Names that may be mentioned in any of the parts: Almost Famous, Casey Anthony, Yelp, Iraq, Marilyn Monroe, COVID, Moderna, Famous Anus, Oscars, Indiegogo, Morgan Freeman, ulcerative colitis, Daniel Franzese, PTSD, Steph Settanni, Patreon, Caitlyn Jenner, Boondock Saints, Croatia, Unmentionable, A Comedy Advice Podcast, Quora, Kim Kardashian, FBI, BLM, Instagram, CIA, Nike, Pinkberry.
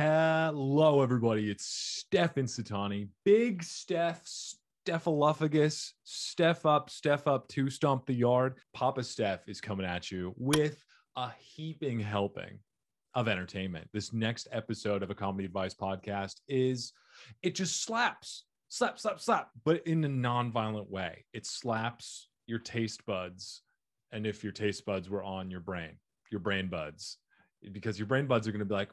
Hello, everybody. It's Steph Settanni, Big Steph, Stephalophagus, Steph up to stomp the yard. Papa Steph is coming at you with a heaping helping of entertainment. This next episode of a comedy advice podcast is, it just slaps, slap, slap, slap, but in a non-violent way. It slaps your taste buds. And if your taste buds were on your brain buds, because your brain buds are going to be like,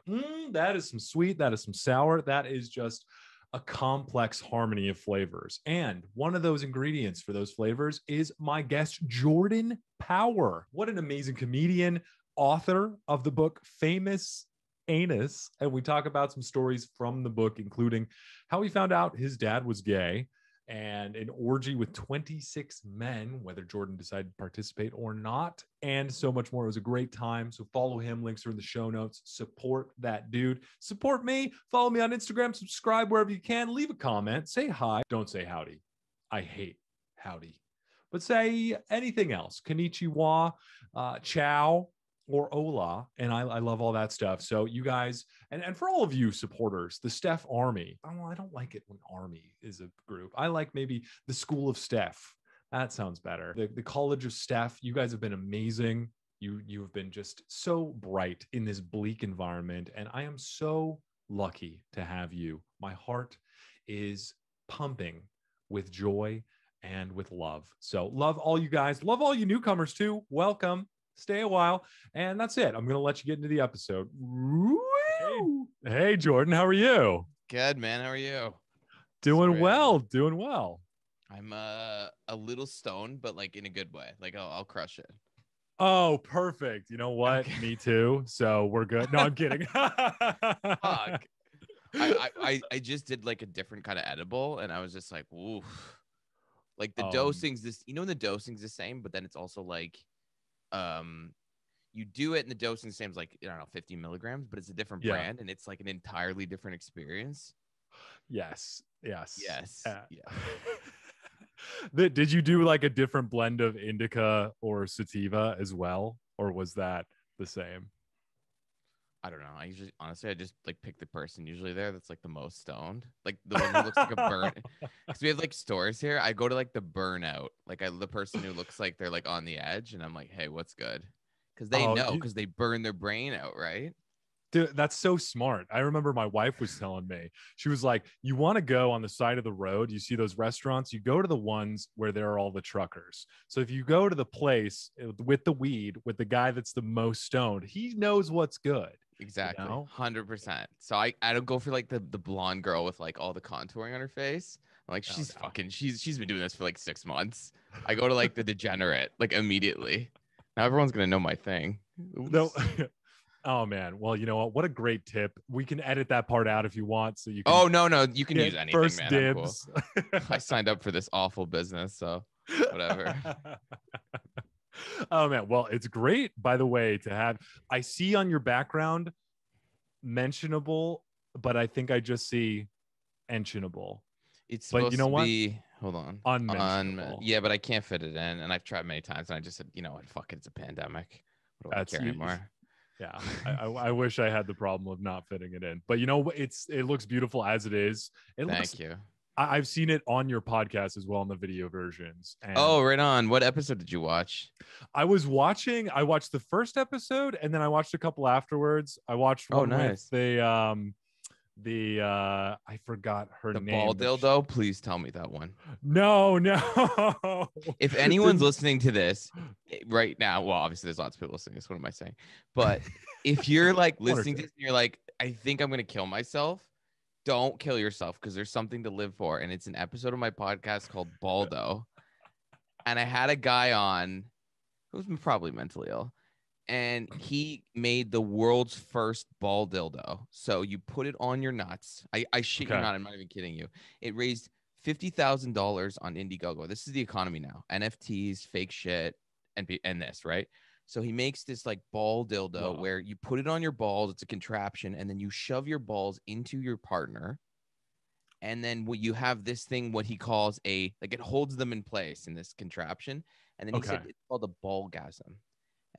that is some sweet, that is some sour. That is just a complex harmony of flavors. And one of those ingredients for those flavors is my guest, Jordan Power. What an amazing comedian, author of the book, Famous Anus. And we talk about some stories from the book, including how he found out his dad was gay and an orgy with 26 men, whether Jordan decided to participate or not, and so much more. It was a great time. So follow him. Links are in the show notes. Support that dude. Support me. Follow me on Instagram. Subscribe wherever you can. Leave a comment. Say hi. Don't say howdy. I hate howdy. But say anything else. Konnichiwa, ciao, or hola. And I love all that stuff. So you guys, and for all of you supporters, the Steph Army. Oh, I don't like it when Army is a group. I like maybe the School of Steph. That sounds better. The College of Steph. You guys have been amazing. You have been just so bright in this bleak environment. And I am so lucky to have you. My heart is pumping with joy and with love. So love all you guys. Love all you newcomers too. Welcome. Stay a while. And that's it. I'm going to let you get into the episode. Woo! Hey, Jordan, how are you? Good, man. How are you? Doing well. I'm a little stoned, but like in a good way. Like I'll crush it. Oh, perfect. You know what? Okay. Me too. So we're good. No, I'm kidding. Fuck. I just did like a different kind of edible and I was just like, ooh, like the dosing's this, you know, the dosing's the same, but then it's also like, you do it and the dosing seems like, I don't know, 50 milligrams, but it's a different brand and it's like an entirely different experience. Yes. Yeah. Did you do like a different blend of indica or sativa as well? Or was that the same? I don't know. I usually, honestly, I just like pick the person usually there that's like the most stoned, like the one who looks like a burn. Because we have like stores here. I go to like the burnout, like the person who looks like they're like on the edge, and I'm like, hey, what's good? Because they know, because they burn their brain out, right? Dude, that's so smart. I remember my wife was telling me, she was like, you want to go on the side of the road. You see those restaurants, you go to the ones where there are all the truckers. So if you go to the place with the weed, with the guy that's the most stoned, he knows what's good. Exactly. You know? 100%. So I don't go for like the blonde girl with like all the contouring on her face. I'm like, she's been doing this for like 6 months. I go to like the degenerate, like immediately. Now everyone's going to know my thing. Oops. No. Oh man. Well, you know what? What a great tip. We can edit that part out if you want. So you can no, you can use anything. First man. Dibs. Cool. I signed up for this awful business, so whatever. Oh man. Well, it's great, by the way, to have. I see on your background Mentionable, but I think I just see Entionable. It's supposed to be, hold on. Unmentionable. Yeah, but I can't fit it in. And I've tried many times and I just said, you know what? Fuck it. It's a pandemic. What do I care anymore? Yeah. I wish I had the problem of not fitting it in, but you know, it looks beautiful as it is. Thank you. I've seen it on your podcast as well in the video versions. And right on. What episode did you watch? I watched the first episode and then I watched a couple afterwards. I watched one with the I forgot her name. The ball dildo? Please tell me that one. No. If anyone's listening to this right now, well, obviously there's lots of people listening. That's what am I saying? But if you're like listening to this and you're like, I think I'm going to kill myself. Don't kill yourself because there's something to live for. And it's an episode of my podcast called Baldo. And I had a guy on who's probably mentally ill. And he made the world's first ball dildo. So you put it on your nuts. I shit you not. I'm not even kidding you. It raised $50,000 on Indiegogo. This is the economy now. NFTs, fake shit, and this, right? So he makes this like ball dildo where you put it on your balls. It's a contraption. And then you shove your balls into your partner. And then you have this thing, what he calls it holds them in place in this contraption. And then he said it's called a ballgasm.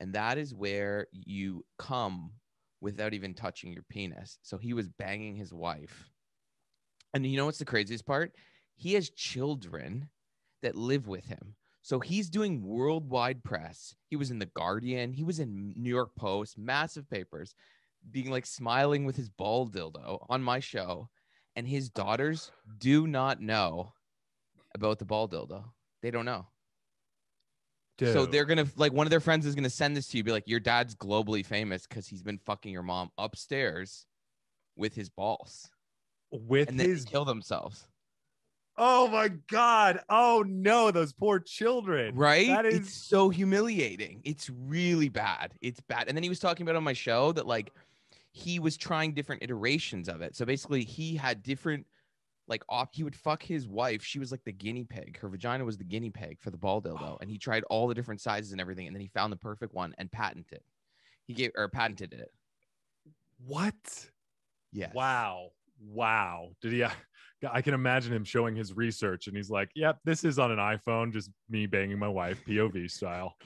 And that is where you come without even touching your penis. So he was banging his wife. And you know what's the craziest part? He has children that live with him. So he's doing worldwide press. He was in The Guardian. He was in New York Post, massive papers, being like smiling with his ball dildo on my show. And his daughters do not know about the ball dildo. They don't know. Dude. So they're going to, like, one of their friends is going to send this to you, be like, your dad's globally famous because he's been fucking your mom upstairs with his balls. With and his... then they kill themselves. Oh my God. Oh no, those poor children. Right? That is... It's so humiliating. It's really bad. It's bad. And then he was talking about on my show that, like, he was trying different iterations of it. So basically he had different, like, he would fuck his wife. She was like the guinea pig. Her vagina was the guinea pig for the ball dildo. And he tried all the different sizes and everything. And then he found the perfect one and patented it. What? Yeah. Wow. Wow. Did he... I can imagine him showing his research and he's like, yep, this is on an iPhone, just me banging my wife, POV style.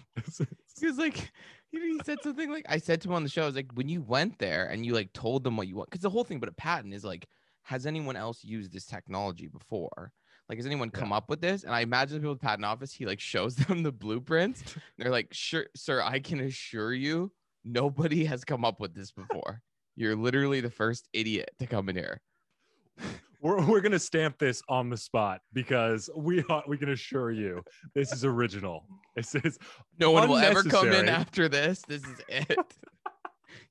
He was like, he said something like, I said to him on the show, I was like, when you went there and you, like, told them what you want, because the whole thing about a patent is, like, has anyone else used this technology before? Like, has anyone come up with this? And I imagine the people at the patent office, he, like, shows them the blueprints. They're like, sure, sir, I can assure you nobody has come up with this before. You're literally the first idiot to come in here. We're going to stamp this on the spot because we can assure you this is original. This is no one will ever come in after this. This is it.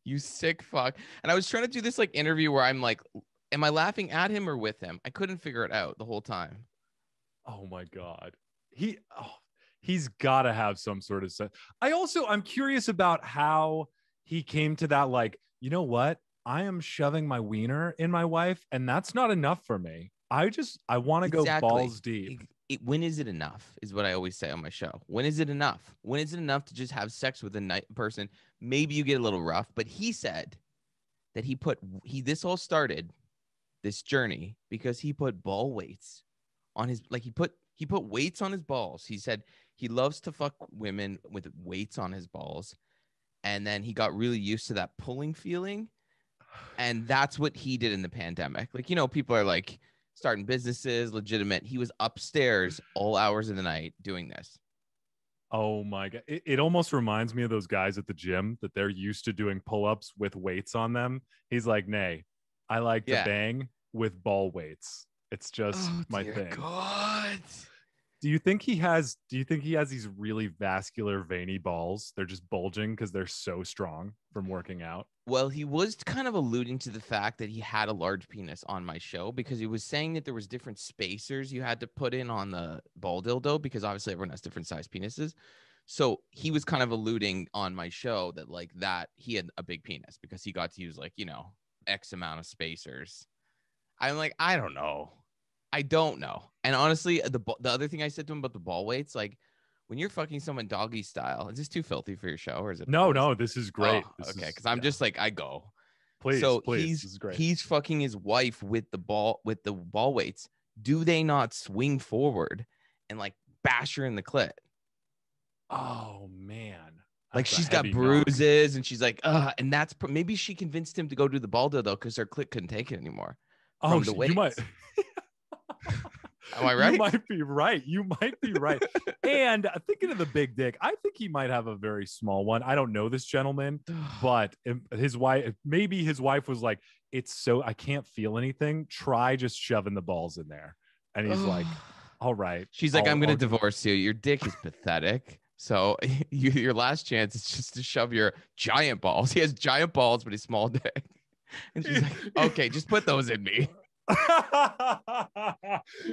You sick fuck. And I was trying to do this, like, interview where I'm like, am I laughing at him or with him? I couldn't figure it out the whole time. Oh my God. He's got to have some sort of sense. I'm curious about how he came to that. Like, you know what? I am shoving my wiener in my wife, and that's not enough for me. I want to go balls deep. When is it enough is what I always say on my show. When is it enough? When is it enough to just have sex with a nice person? Maybe you get a little rough, but he said that this all started this journey because he put ball weights on his, like, he put weights on his balls. He said he loves to fuck women with weights on his balls. And then he got really used to that pulling feeling. And that's what he did in the pandemic. Like, you know, people are, like, starting businesses, legitimate. He was upstairs all hours of the night doing this. Oh my God. It almost reminds me of those guys at the gym that they're used to doing pull-ups with weights on them. He's like, nay, I like to bang with ball weights. It's just my dear thing. God. Do you think he has these really vascular, veiny balls? They're just bulging because they're so strong from working out. Well, he was kind of alluding to the fact that he had a large penis on my show because he was saying that there was different spacers you had to put in on the ball dildo because obviously everyone has different sized penises. So he was kind of alluding on my show that, like, that he had a big penis because he got to use, like, you know, X amount of spacers. I'm like, I don't know. I don't know. And honestly, the other thing I said to him about the ball weights, like, when you're fucking someone doggy style, is this too filthy for your show or is it? No, this is great. Oh, this okay. Cause I'm just like, I go. Please. This is great. He's fucking his wife with the ball weights. Do they not swing forward and, like, bash her in the clit? Oh man. That's like, she's got bruises and she's like, and that's maybe she convinced him to go do the ball dildo cause her clit couldn't take it anymore. Oh, you might. Am I right? You might be right. And thinking of the big dick, I think he might have a very small one. I don't know this gentleman, but maybe his wife was like, it's so, I can't feel anything. Try just shoving the balls in there. And he's like, all right. She's like, I'm going to divorce you. Your dick is pathetic. So your last chance is just to shove your giant balls. He has giant balls, but he's small dick. And she's like, okay, just put those in me.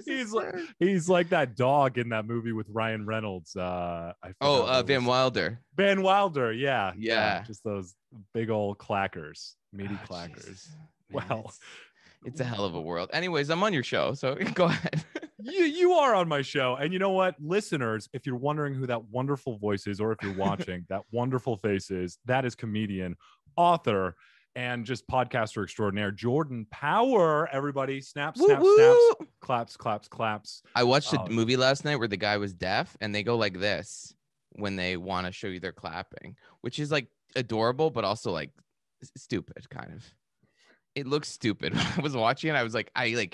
he's like that dog in that movie with Ryan Reynolds. Van Wilder. Yeah. Just those big old clackers, meaty clackers. Jesus. Wow. Man, it's a hell of a world. Anyways, I'm on your show, so go ahead. You are on my show. And you know what, listeners, if you're wondering who that wonderful voice is, or if you're watching that wonderful face is, that is comedian, author, and just podcaster extraordinaire, Jordan Power. Everybody, snaps, claps. I watched a movie last night where the guy was deaf and they go like this when they want to show you they're clapping, which is, like, adorable, but also, like, stupid, kind of. It looks stupid. When I was watching it, I was like, I don't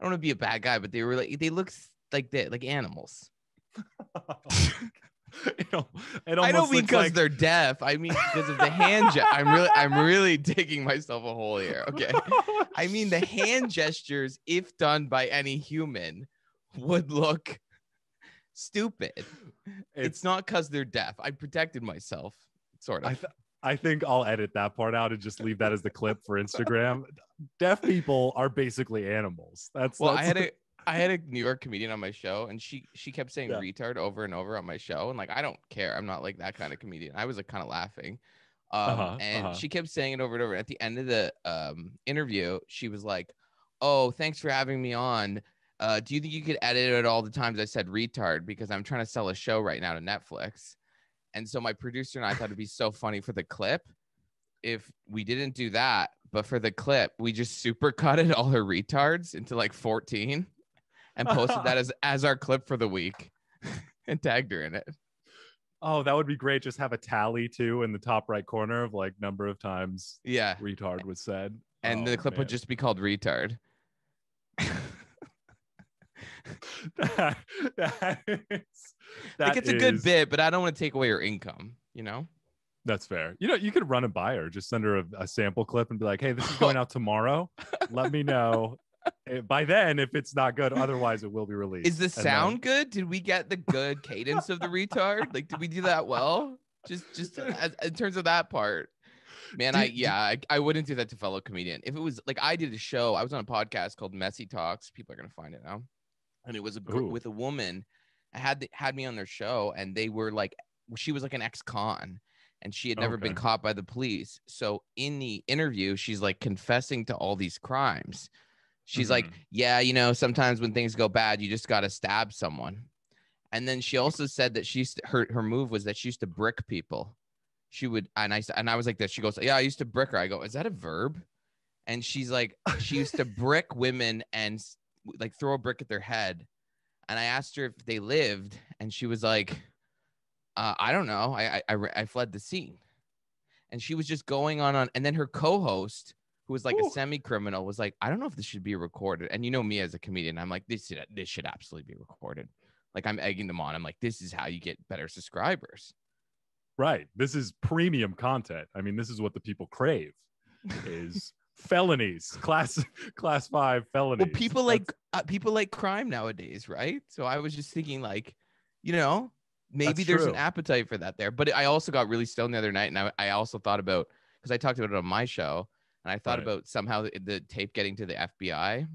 want to be a bad guy, but they were like, they look like they're like animals. It I don't mean because like... they're deaf. I mean because of the hand gesture. I'm really digging myself a hole here. Okay. I mean the hand gestures, if done by any human, would look stupid. It's not because they're deaf. I protected myself, sort of. I think I'll edit that part out and just leave that as the clip for Instagram. Deaf people are basically animals. That's... I had a New York comedian on my show, and she kept saying retard over and over on my show. And like, I don't care. I'm not like that kind of comedian. I was like kind of laughing. She kept saying it over and over. At the end of the interview, she was like, "Oh, thanks for having me on. Do you think you could edit it all the times I said retard? Because I'm trying to sell a show right now to Netflix." And so my producer and I thought it'd be so funny for the clip if we didn't do that. But for the clip, we just supercutted all her retards into like 14. And posted that as our clip for the week and tagged her in it. Oh, that would be great. Just have a tally too in the top right corner of like number of times retard was said. And the clip would just be called retard. It's a good bit, but I don't want to take away her income, you know? That's fair. You know, you could run a buyer, just send her a sample clip and be like, "Hey, this is going out tomorrow. Let me know." By then, if it's not good, otherwise it will be released. Is the sound good? Did we get the good cadence of the retard? Like, did we do that well? Just as, in terms of that part, man, I wouldn't do that to fellow comedian. If it was like I did a show, I was on a podcast called Messy Talks. People are gonna find it now, and it was a group with a woman. I had me on their show, and they were like, she was like an ex-con. And she had never been caught by the police. So in the interview, she's like confessing to all these crimes. She's like, "Yeah, you know, sometimes when things go bad, you just got to stab someone." And then she also said that her move was that she used to brick people. She would, and I was like that. She goes, "Yeah, I used to brick her." I go, "Is that a verb?" And she's like, she used to brick women and like throw a brick at their head. And I asked her if they lived, and she was like, "I don't know. I fled the scene." And she was just going on, and then her co-host, who was like a semi-criminal, was like, "I don't know if this should be recorded." And you know me as a comedian, I'm like, this should absolutely be recorded. Like, I'm egging them on. I'm like, this is how you get better subscribers. Right. This is premium content. I mean, this is what the people crave, is felonies, class 5 felonies. Well, people like crime nowadays, right? So I was just thinking, like, you know, maybe there's an appetite for that there. But I also got really stoned the other night, and I also thought about, because I talked about it on my show, and I thought about somehow the tape getting to the FBI.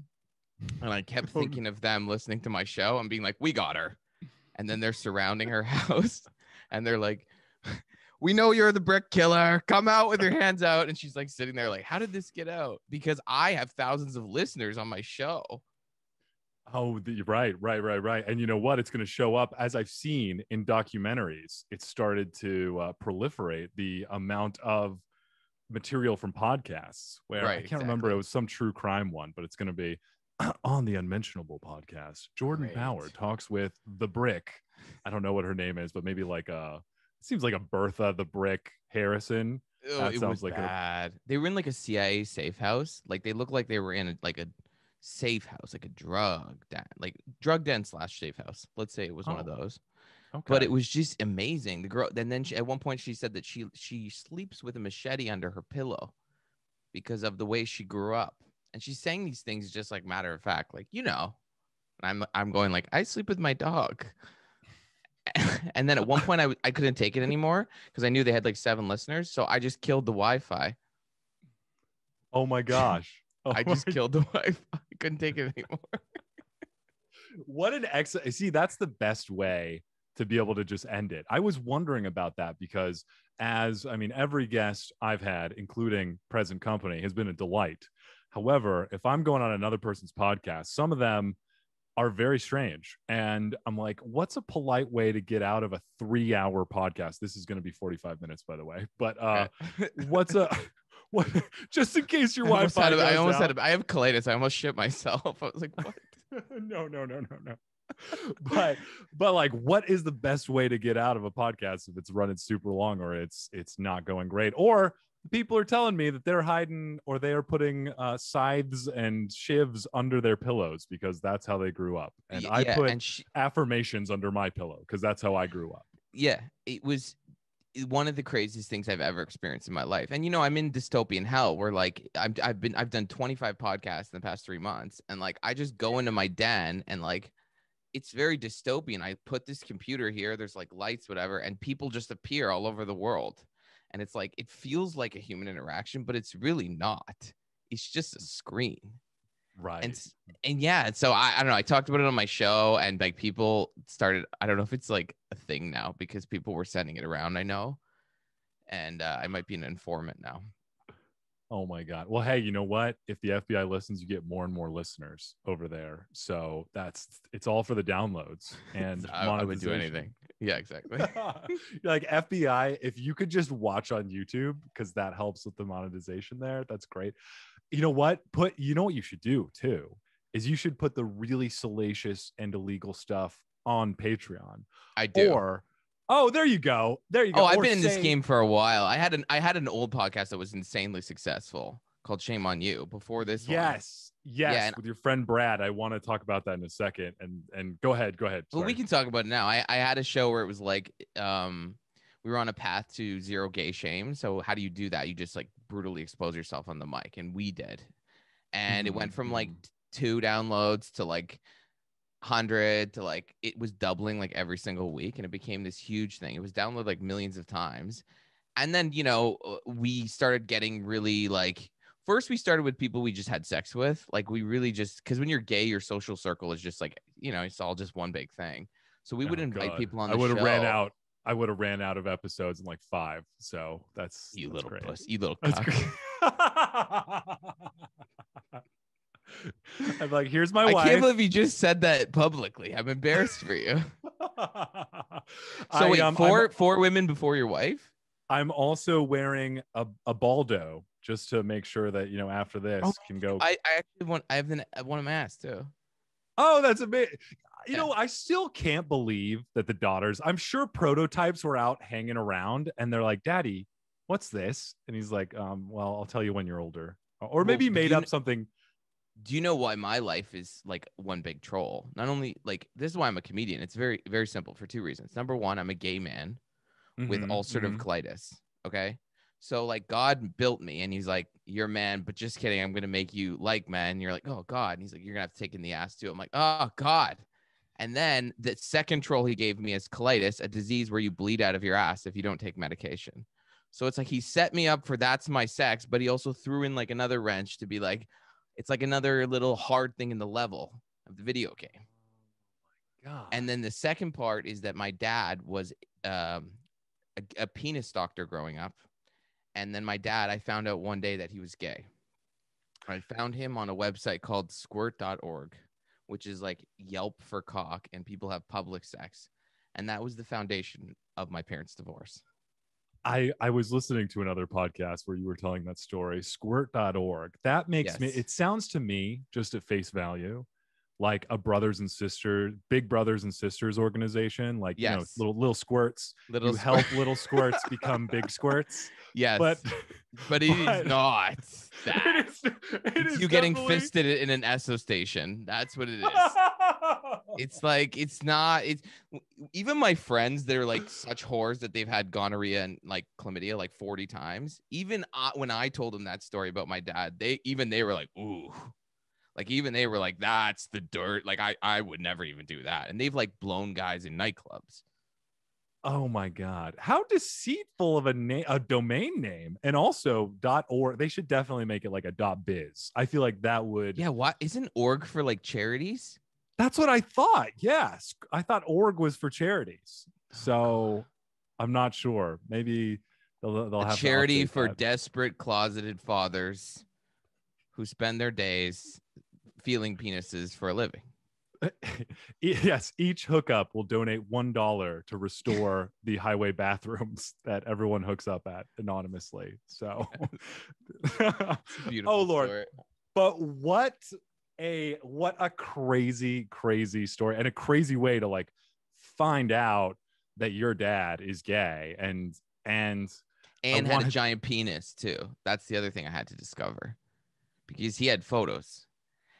And I kept thinking of them listening to my show and being like, "We got her." And then they're surrounding her house. And they're like, "We know you're the brick killer. Come out with your hands out." And she's like sitting there like, "How did this get out?" Because I have thousands of listeners on my show. Oh, right. And you know what? It's going to show up, as I've seen in documentaries. It started to proliferate, the amount of material from podcasts where remember, it was some true crime one, but it's going to be on the Unmentionable podcast. Jordan Power talks with the brick. I don't know what her name is, but maybe like it seems like a Bertha the Brick Harrison. Ew, that sounds like bad. They were in like a CIA safe house. Like, they look like they were in like a safe house, like a drug den / safe house. Let's say it was one of those. Okay. But it was just amazing. The girl, and then at one point she said that she sleeps with a machete under her pillow because of the way she grew up. And she's saying these things just like matter of fact, like, you know. And I'm going like, "I sleep with my dog." And then at one point I couldn't take it anymore because I knew they had like 7 listeners, so I just killed the Wi-Fi. Oh my gosh! Killed the Wi-Fi. I couldn't take it anymore. What an excellent! See, that's the best way to be able to just end it. I was wondering about that because, every guest I've had, including present company, has been a delight. However, if I'm going on another person's podcast, some of them are very strange. And I'm like, what's a polite way to get out of a 3-hour podcast? This is going to be 45 minutes, by the way. But what? Just in case your Wi-Fi goes out. I have colitis. I almost shit myself. I was like, what? No. but like, what is the best way to get out of a podcast if it's running super long or it's not going great, or people are telling me that they're hiding, or they are putting scythes and shivs under their pillows because that's how they grew up. And I put affirmations under my pillow because that's how I grew up. Yeah, it was one of the craziest things I've ever experienced in my life. And, you know, I'm in dystopian hell where, like, I've done 25 podcasts in the past 3 months. And, like, I just go into my den and, like, it's very dystopian. I put this computer here. There's, like, lights, whatever. And people just appear all over the world. And it's like, it feels like a human interaction, but it's really not. It's just a screen. Right. And yeah, so I don't know. I talked about it on my show, and, like, people started, I don't know if it's, like, a thing now because people were sending it around, I know. And I might be an informant now. Oh my God. Well, hey, you know what? If the FBI listens, you get more and more listeners over there. So it's all for the downloads and I would do anything. Yeah, exactly. Like, FBI, if you could just watch on YouTube, because that helps with the monetization there. That's great. You know what? You know what you should do too, is you should put the really salacious and illegal stuff on Patreon. I do. Or, oh, there you go. There you go. Oh, I've been in this game for a while. I had an old podcast that was insanely successful called Shame on You before this one. Yes. Yeah, with your friend Brad. I want to talk about that in a second. And go ahead. Sorry. Well, we can talk about it now. I had a show where it was like we were on a path to zero gay shame. So how do you do that? You just, like, brutally expose yourself on the mic. And we did. And it went from, like, 2 downloads to, like, 100 to, like, it was doubling, like, every single week, and it became this huge thing. It was downloaded, like, millions of times. And then, you know, we started getting really, like, first we started with people we just had sex with, like, we really just, because when you're gay, your social circle is just, like, you know, it's all just one big thing. So we would invite people on the show. I would have ran out of episodes in, like, 5. So that's you, that's little great. Puss, you little cock. I'm like, here's my wife. I can't believe you just said that publicly. I'm embarrassed for you. So wait, four women before your wife? I'm also wearing a Baldo just to make sure that, you know, after this can go. I have one ass too. Oh, that's amazing. You know, I still can't believe that the daughters, I'm sure prototypes were out hanging around and they're like, Daddy, what's this? And he's like, well, I'll tell you when you're older. Or maybe made up something. Do you know why my life is, like, one big troll? Not only, like, this is why I'm a comedian. It's very, very simple for 2 reasons. Number one, I'm a gay man with ulcerative colitis. Okay. So, like, God built me and he's like, you're man, but just kidding. I'm going to make you like man. You're like, oh God. And he's like, you're gonna have to take in the ass too. I'm like, oh God. And then the second troll he gave me is colitis, a disease where you bleed out of your ass if you don't take medication. So it's like, he set me up for that's my sex, but he also threw in, like, another wrench to be like, it's like another little hard thing in the level of the video game. Oh my God. And then the second part is that my dad was a penis doctor growing up. And then my dad, I found out one day that he was gay. I found him on a website called squirt.org, which is like Yelp for cock, and people have public sex. And that was the foundation of my parents' divorce. I was listening to another podcast where you were telling that story, squirt.org. That makes me, it sounds to me just at face value, like a brothers and sisters, big brothers and sisters organization. Like, you know, little squirts, you help little squirts become big squirts. Yes. But it is not that. It is you getting fisted in an Esso station. That's what it is. It's like, it's not, it's even my friends that are like such whores that they've had gonorrhea and like chlamydia like 40 times. Even when I told them that story about my dad, they were like, ooh, like even they were like, that's the dirt. Like I would never even do that. And they've like blown guys in nightclubs. Oh my God. How deceitful of a domain name, and also .org. They should definitely make it like a .biz. I feel like that would. Yeah. Why isn't org for like charities? That's what I thought. Yes. I thought org was for charities. So I'm not sure. Maybe they'll have a charity for desperate closeted fathers who spend their days feeling penises for a living. Yes. Each hookup will donate $1 to restore the highway bathrooms that everyone hooks up at anonymously. So, oh Lord, story. But what a crazy, crazy story, and a crazy way to like find out that your dad is gay and and had a giant penis too. That's the other thing I had to discover, because he had photos.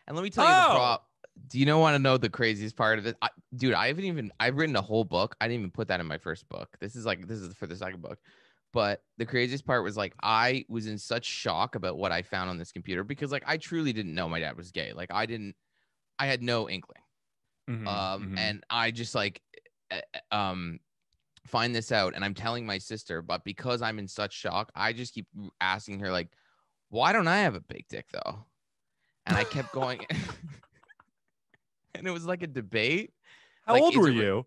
And let me tell you the prop. Do you want to know the craziest part of it? Dude, I've written a whole book. I didn't even put that in my first book. This is for the second book. But the craziest part was, like, I was in such shock about what I found on this computer, because, like, I truly didn't know my dad was gay. Like, I had no inkling. And I just, like, find this out, and I'm telling my sister, but because I'm in such shock, I just keep asking her, like, why don't I have a big dick though? And I kept going. And it was like a debate. How old were you?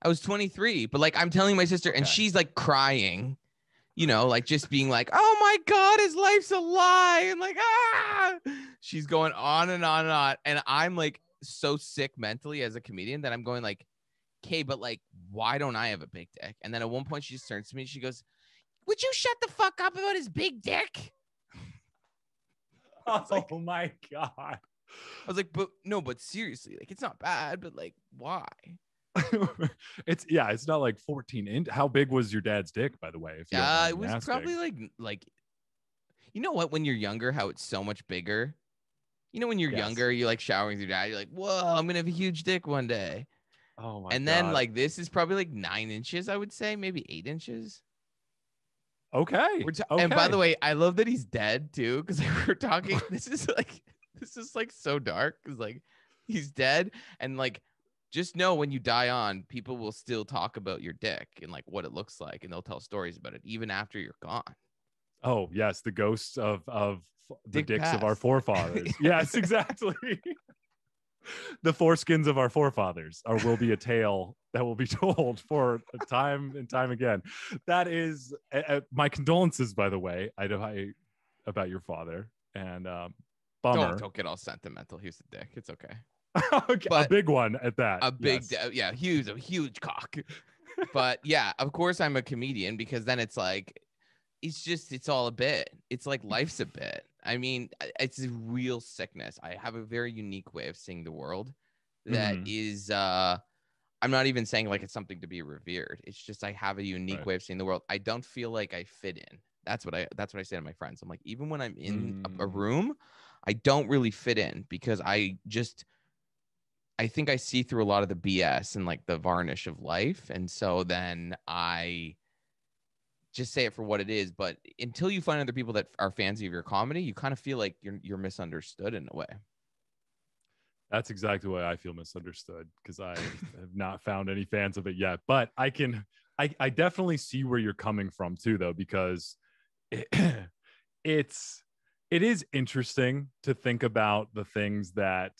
I was 23, but, like, I'm telling my sister, and she's, like, crying, you know, like, just being like, oh my God, his life's a lie. And, like, ah, she's going on and on and on. And I'm, like, so sick mentally as a comedian that I'm going, like, okay, but, like, why don't I have a big dick? And then at one point she just turns to me and she goes, would you shut the fuck up about his big dick? Oh, like, my God. I was like, but no, but seriously, like, it's not bad, but, like, why? It's not like 14 inch. How big was your dad's dick, by the way? Yeah, it was probably like, you know what, when you're younger, how it's so much bigger. You know, when you're younger, you're, like, showering with your dad, you're like, whoa, I'm gonna have a huge dick one day. Oh my God. And then, like, this is probably like 9 inches, I would say, maybe 8 inches. Okay. And by the way, I love that he's dead too, because, like, we're talking. This is like so dark, because, like, he's dead, and, like, just know when you die on, people will still talk about your dick and, like, what it looks like, and they'll tell stories about it even after you're gone. Oh yes, the ghosts of the dicks of our forefathers. Yes, exactly. The foreskins of our forefathers will be a tale that will be told for time and time again. That is my condolences, by the way, about your father, and bummer. Don't get all sentimental. He was a dick. It's okay. Okay, but a big one at that. A big, yeah, huge, a huge cock. But yeah, of course I'm a comedian, because then it's like, it's all a bit. It's like life's a bit. I mean, it's a real sickness. I have a very unique way of seeing the world that is, I'm not even saying, like, it's something to be revered. It's just, I have a unique way of seeing the world. I don't feel like I fit in. That's what I say to my friends. I'm like, even when I'm in a room, I don't really fit in, because I think I see through a lot of the BS and, like, the varnish of life. And so then I just say it for what it is. But until you find other people that are fans of your comedy, you kind of feel like you're misunderstood in a way. That's exactly why I feel misunderstood, because I have not found any fans of it yet. But I definitely see where you're coming from too, though, because it is interesting to think about the things that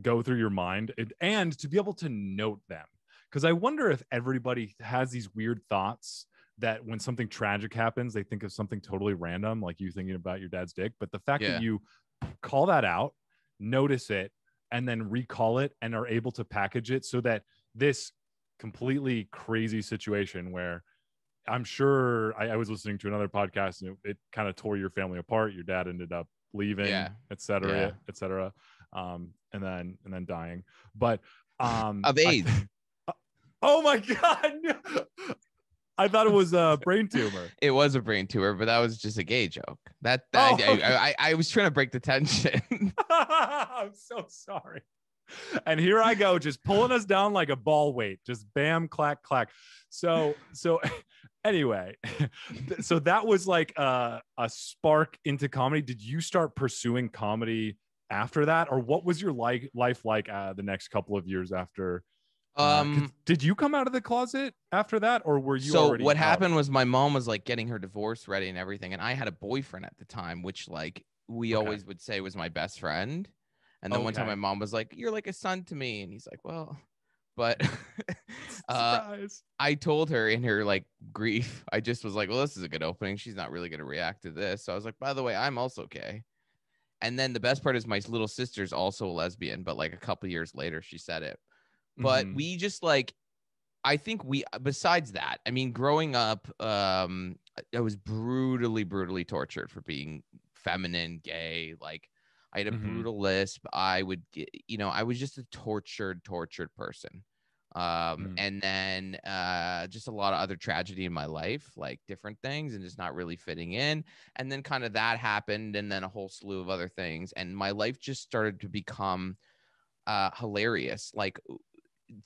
go through your mind, and to be able to note them. Because I wonder if everybody has these weird thoughts that when something tragic happens, they think of something totally random, like you thinking about your dad's dick. But the fact that you call that out, notice it, and then recall it, and are able to package it so that this completely crazy situation where I'm sure I was listening to another podcast, and it kind of tore your family apart. Your dad ended up leaving, et cetera. And then dying, but of AIDS. Oh my God! I thought it was a brain tumor. It was a brain tumor, but that was just a gay joke. I was trying to break the tension. I'm so sorry. And here I go, just pulling us down like a ball weight. Just bam, clack, clack. So anyway, so that was like a spark into comedy. Did you start pursuing comedy after that, or what was your life like the next couple of years after? Did you come out of the closet after that, or were you already? So what happened was, my mom was like getting her divorce ready and everything, and I had a boyfriend at the time, which, like, we always would say was my best friend. And then one time my mom was like, "You're like a son to me," and he's like, "Well," but I told her in her, like, grief, I just was like, "Well, this is a good opening. She's not really gonna react to this." So I was like, "By the way, I'm also gay." And then the best part is my little sister's also a lesbian, but, like, a couple years later, she said it. But we just, like, I think besides that, I mean, growing up, I was brutally tortured for being feminine, gay. Like, I had a brutal lisp. I was just a tortured person. And then just a lot of other tragedy in my life, like different things and just not really fitting in. And then kind of that happened, and then a whole slew of other things. And my life just started to become hilarious. Like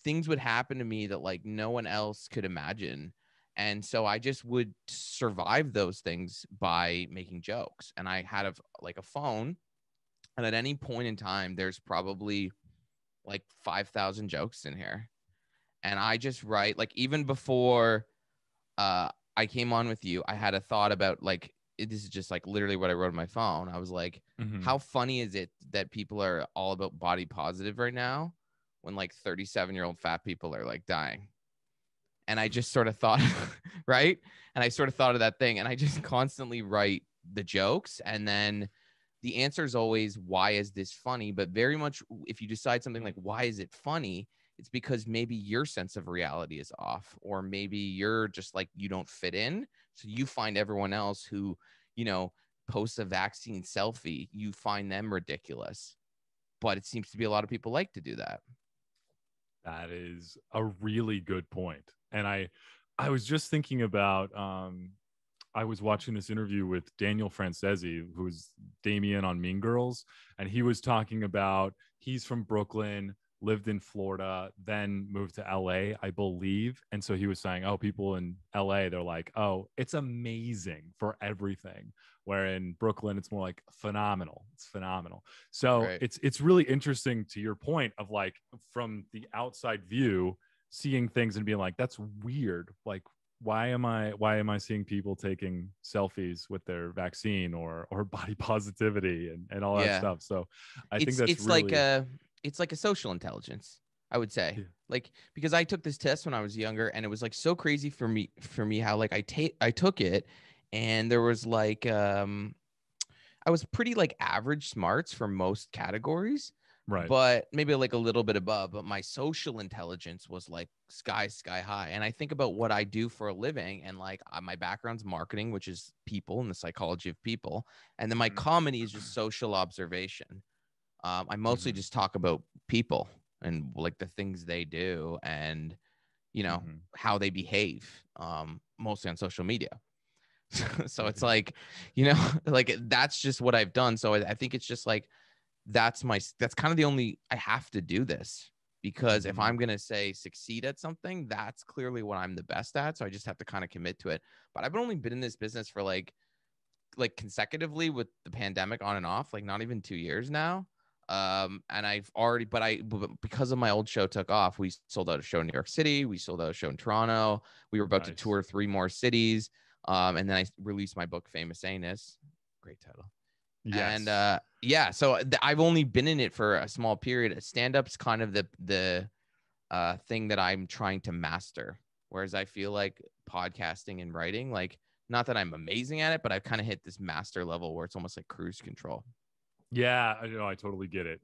things would happen to me that like no one else could imagine. And so I just would survive those things by making jokes. And I had a phone, and at any point in time, there's probably like 5,000 jokes in here. And I just write, like, even before I came on with you, I had a thought about, like, this is just, like, literally what I wrote on my phone. I was like, how funny is it that people are all about body positive right now when, like, 37-year-old fat people are, like, dying? And I just sort of thought, right? And I sort of thought of that thing. And I just constantly write the jokes. And then the answer is always, why is this funny? But very much if you decide something like, why is it funny? It's because maybe your sense of reality is off, or maybe you're just like, you don't fit in. So you find everyone else who, you know, posts a vaccine selfie, you find them ridiculous. But it seems to be a lot of people like to do that. That is a really good point. And I was just thinking about, I was watching this interview with Daniel Franzese, who's Damien on Mean Girls. And he was talking about, he's from Brooklyn, lived in Florida, then moved to LA, I believe. And so he was saying, oh, people in LA, they're like, oh, it's amazing for everything. Where in Brooklyn, it's more like phenomenal. It's phenomenal. So right. It's really interesting to your point of like, from the outside view, seeing things and being like, that's weird. Like, why am I seeing people taking selfies with their vaccine or body positivity and all that stuff? So I think that's it's really like a, it's like a social intelligence, I would say, like, because I took this test when I was younger, and it was like so crazy for me how like I took it, and there was like I was pretty like average smarts for most categories, right? But maybe like a little bit above, but my social intelligence was like sky high. And I think about what I do for a living, and like my background's marketing, which is people and the psychology of people, and then my comedy is just social observation. I mostly just talk about people and like the things they do and, you know, how they behave, mostly on social media. So it's like, you know, like that's just what I've done. So I think it's just like, that's kind of the only, I have to do this because if I'm going to say succeed at something, that's clearly what I'm the best at. So I just have to kind of commit to it. But I've only been in this business for like consecutively with the pandemic on and off, like not even 2 years now. And I've already, because of my old show took off, we sold out a show in New York City. We sold out a show in Toronto. We were about to tour 3 more cities. And then I released my book, Famous Anus. Great title. Yes. And, so I've only been in it for a small period. Stand-up's kind of the thing that I'm trying to master. Whereas I feel like podcasting and writing, like, not that I'm amazing at it, but I've kind of hit this master level where it's almost like cruise control. Yeah, I know. I totally get it.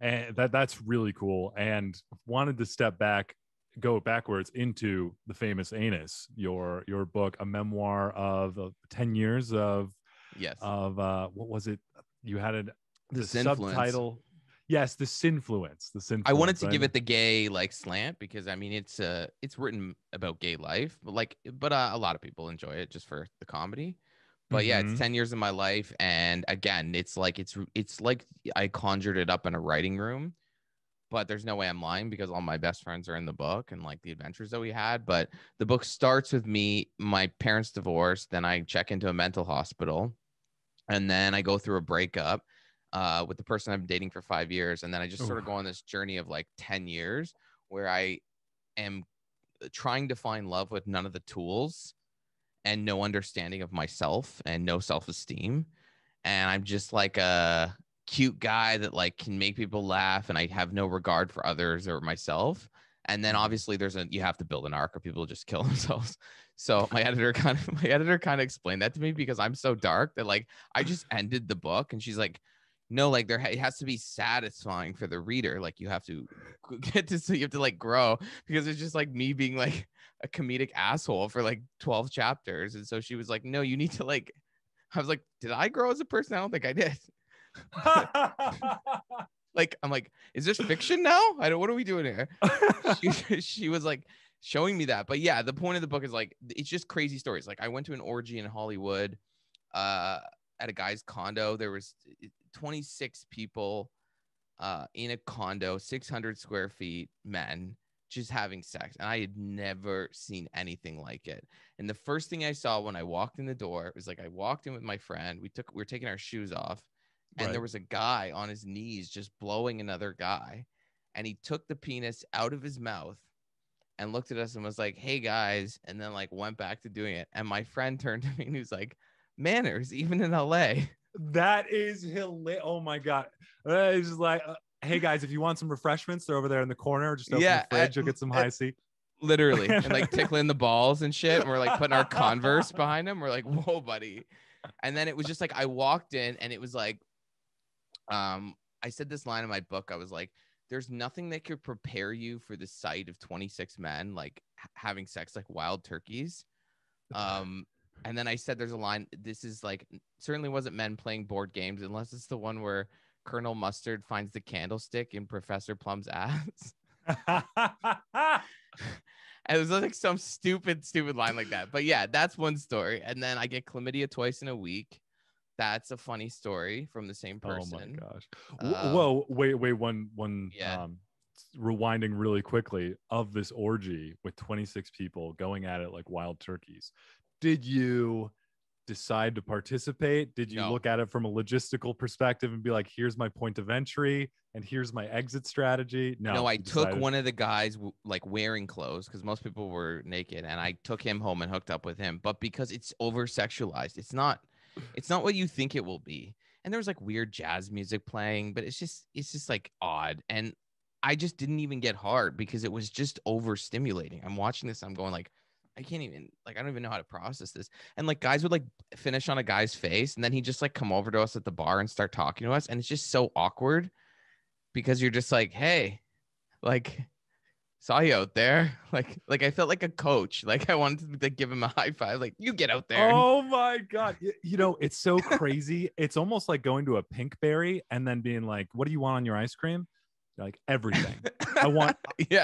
And that's really cool. And wanted to step back, go backwards into the Famous Anus, your book, a memoir of 10 years of, what was it? You had the subtitle. Yes, the Sinfluence. I wanted to give it the gay like slant because I mean it's written about gay life, but a lot of people enjoy it just for the comedy. But yeah, it's 10 years of my life, and again, it's like I conjured it up in a writing room, but there's no way I'm lying because all my best friends are in the book and like the adventures that we had. But the book starts with me, my parents divorced, then I check into a mental hospital, and then I go through a breakup with the person I've been dating for 5 years. And then I just sort of go on this journey of like 10 years where I am trying to find love with none of the tools and no understanding of myself and no self-esteem. And I'm just like a cute guy that like can make people laugh, and I have no regard for others or myself. And then obviously you have to build an arc or people just kill themselves. So my editor kind of explained that to me because I'm so dark that like, I just ended the book, and she's like, no, like it has to be satisfying for the reader. Like you have to like grow, because it's just like me being like a comedic asshole for like 12 chapters. And so she was like, no, you need to like, I was like, did I grow as a person? I don't think I did. like, I'm like, is this fiction now? I don't, what are we doing here? she was like showing me that. But yeah, the point of the book is like, it's just crazy stories. Like I went to an orgy in Hollywood at a guy's condo. There was 26 people in a condo, 600 square feet, men just having sex. And I had never seen anything like it. And the first thing I saw when I walked in the door, it was like, I walked in with my friend. We were taking our shoes off. And There was a guy on his knees just blowing another guy. And he took the penis out of his mouth and looked at us and was like, hey guys. And then like went back to doing it. And my friend turned to me and he was like, manners, even in LA. That is hilarious. Oh my God. It's just like, hey guys, if you want some refreshments, they're over there in the corner. Just open the fridge. You'll get some high C. Literally. And like tickling the balls and shit. And we're like putting our Converse behind him. We're like, whoa, buddy. And then it was just like, I walked in and it was like, I said this line in my book. I was like, there's nothing that could prepare you for the sight of 26 men, like having sex, like wild turkeys. And then I said, there's a line. This is like, certainly wasn't men playing board games, unless it's the one where Colonel Mustard finds the candlestick in Professor Plum's ass. And it was like some stupid line like that. But yeah, that's one story. And then I get chlamydia twice in a week. That's a funny story from the same person. Oh my gosh. Whoa, wait, one yeah. Rewinding really quickly of this orgy with 26 people going at it like wild turkeys. Did you decide to participate? Did you look at it from a logistical perspective and be like, here's my point of entry and here's my exit strategy? No, I took one of the guys like wearing clothes because most people were naked, and I took him home and hooked up with him. But because it's over sexualized, it's not what you think it will be. And there was like weird jazz music playing, but it's just like odd. And I just didn't even get hard because it was just overstimulating. I'm watching this. I'm going like, I can't even, like, I don't even know how to process this. And like guys would like finish on a guy's face. And then he just like come over to us at the bar and start talking to us. And it's just so awkward because you're just like, hey, like, saw you out there. Like I felt like a coach. Like I wanted to like, give him a high five. Like, you get out there. Oh my God. You know, it's so crazy. It's almost like going to a Pinkberry and then being like, what do you want on your ice cream? You're like, everything. I want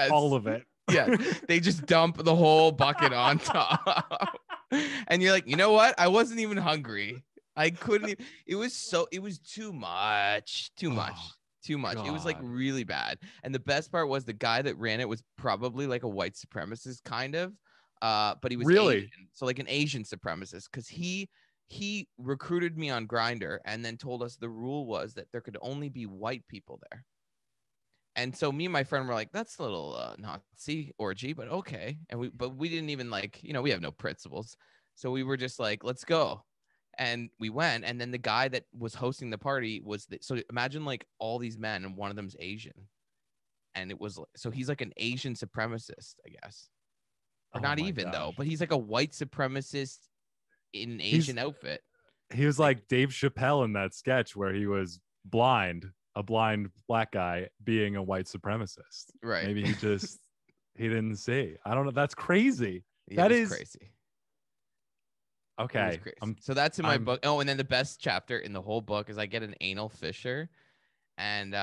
all of it. Yeah. They just dump the whole bucket on top. And you're like, you know what? I wasn't even hungry. I couldn't even, it was too much. God. It was like really bad. And the best part was the guy that ran it was probably like a white supremacist kind of, but he was really Asian, so like an Asian supremacist. Cause he recruited me on Grindr and then told us the rule was that there could only be white people there. And so me and my friend were like, that's a little Nazi orgy, but okay. And we didn't even like, you know, we have no principles. So we were just like, let's go. And we went. And then the guy that was hosting the party was, so imagine like all these men and one of them's Asian. And it was, so he's like an Asian supremacist, I guess. Or not even though, but he's like a white supremacist in an Asian outfit. He was like Dave Chappelle in that sketch where he was blind. A blind black guy being a white supremacist. Right. Maybe he just, he didn't see. I don't know. That's crazy. Yeah, that is crazy. Okay. Crazy. So that's in my book. Oh, and then the best chapter in the whole book is I get an anal fissure. And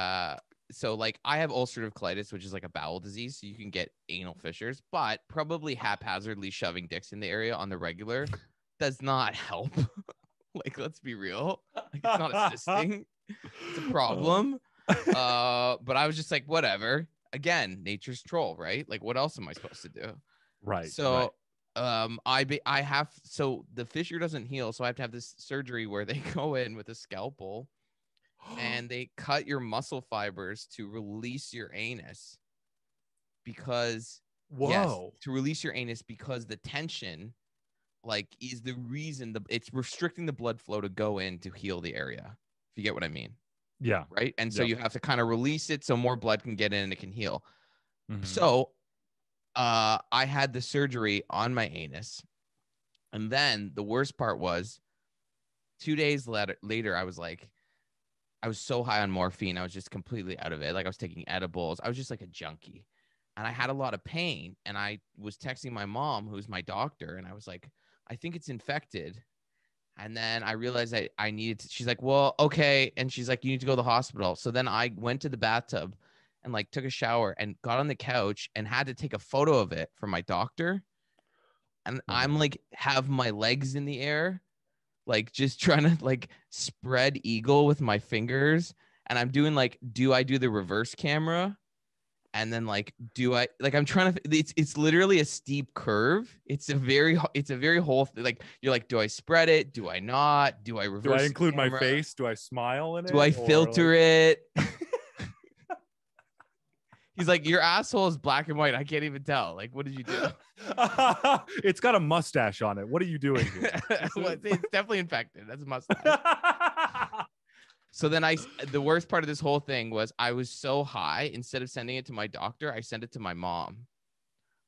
so like I have ulcerative colitis, which is like a bowel disease. So you can get anal fissures, but probably haphazardly shoving dicks in the area on the regular does not help. Like, let's be real. Like, it's not assisting. It's a problem. But I was just like, whatever. Again, nature's troll, right? Like, what else am I supposed to do? Right. So right. So the fissure doesn't heal, so I have to have this surgery where they go in with a scalpel and they cut your muscle fibers to release your anus because the tension like is the reason it's restricting the blood flow to go in to heal the area. If you get what I mean. Yeah. Right. And so you have to kind of release it so more blood can get in and it can heal. Mm-hmm. So I had the surgery on my anus. And then the worst part was 2 days later, I was like, I was so high on morphine. I was just completely out of it. Like I was taking edibles. I was just like a junkie and I had a lot of pain. And I was texting my mom, who's my doctor. And I was like, I think it's infected. And then I realized that I needed to, she's like, well, okay. And she's like, you need to go to the hospital. So then I went to the bathtub and like took a shower and got on the couch and had to take a photo of it for my doctor. And I'm like, have my legs in the air, like just trying to like spread eagle with my fingers. And I'm doing like, do I do the reverse camera? And then like, do I, like, I'm trying to, it's literally a steep curve. It's a very whole, like, you're like, do I spread it? Do I not? Do I reverse camera? Do I include my face? Do I smile in it? Do I filter it? He's like, your asshole is black and white. I can't even tell. Like, what did you do? It's got a mustache on it. What are you doing here? Well, it's definitely infected. That's a mustache. So then the worst part of this whole thing was I was so high, instead of sending it to my doctor, I sent it to my mom.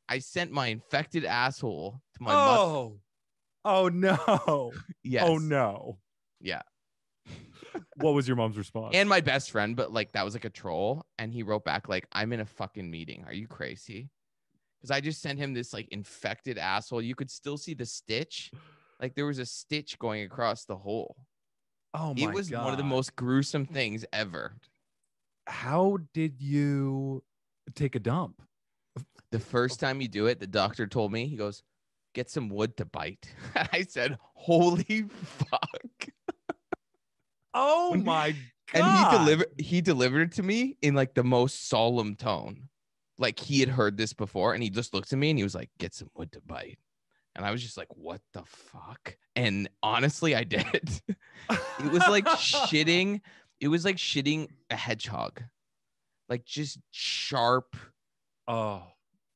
I sent my infected asshole to my mother. Oh, no. Yes. Oh, no. Yeah. What was your mom's response? And my best friend, but like, that was like a troll. And he wrote back like, I'm in a fucking meeting. Are you crazy? Because I just sent him this like infected asshole. You could still see the stitch. Like there was a stitch going across the hole. Oh my God. It was one of the most gruesome things ever. How did you take a dump? The first time you do it, the doctor told me, he goes, get some wood to bite. And I said, holy fuck. Oh my God. And he delivered it to me in like the most solemn tone. Like he had heard this before, and he just looked at me and he was like, get some wood to bite. And I was just like, what the fuck? And honestly, I did. It was like shitting. It was like shitting a hedgehog. Like just sharp. Oh,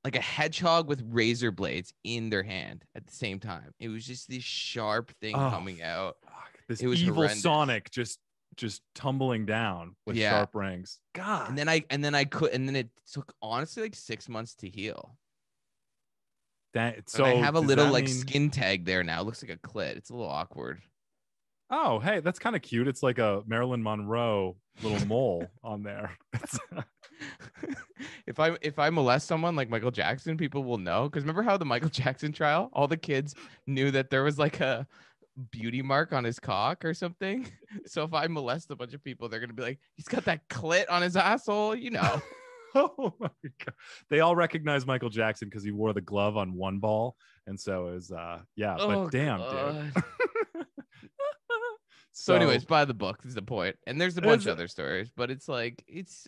like a hedgehog with razor blades in their hand at the same time. It was just this sharp thing coming out. Fuck. This evil horrendous. Sonic just tumbling down with sharp rings. God. And then I it took honestly like 6 months to heal. That so I have a little like skin tag there now. It looks like a clit. It's a little awkward. Oh, hey, that's kind of cute. It's like a Marilyn Monroe little mole on there. If I molest someone like Michael Jackson, people will know. Because remember how the Michael Jackson trial, all the kids knew that there was like a beauty mark on his cock or something. So if I molest a bunch of people, they're gonna be like, he's got that clit on his asshole, you know. Oh my God. They all recognize Michael Jackson because he wore the glove on one ball, and so is but damn, God. Dude. So anyways, buy the book is the point. And there's a bunch of other stories, but it's like it's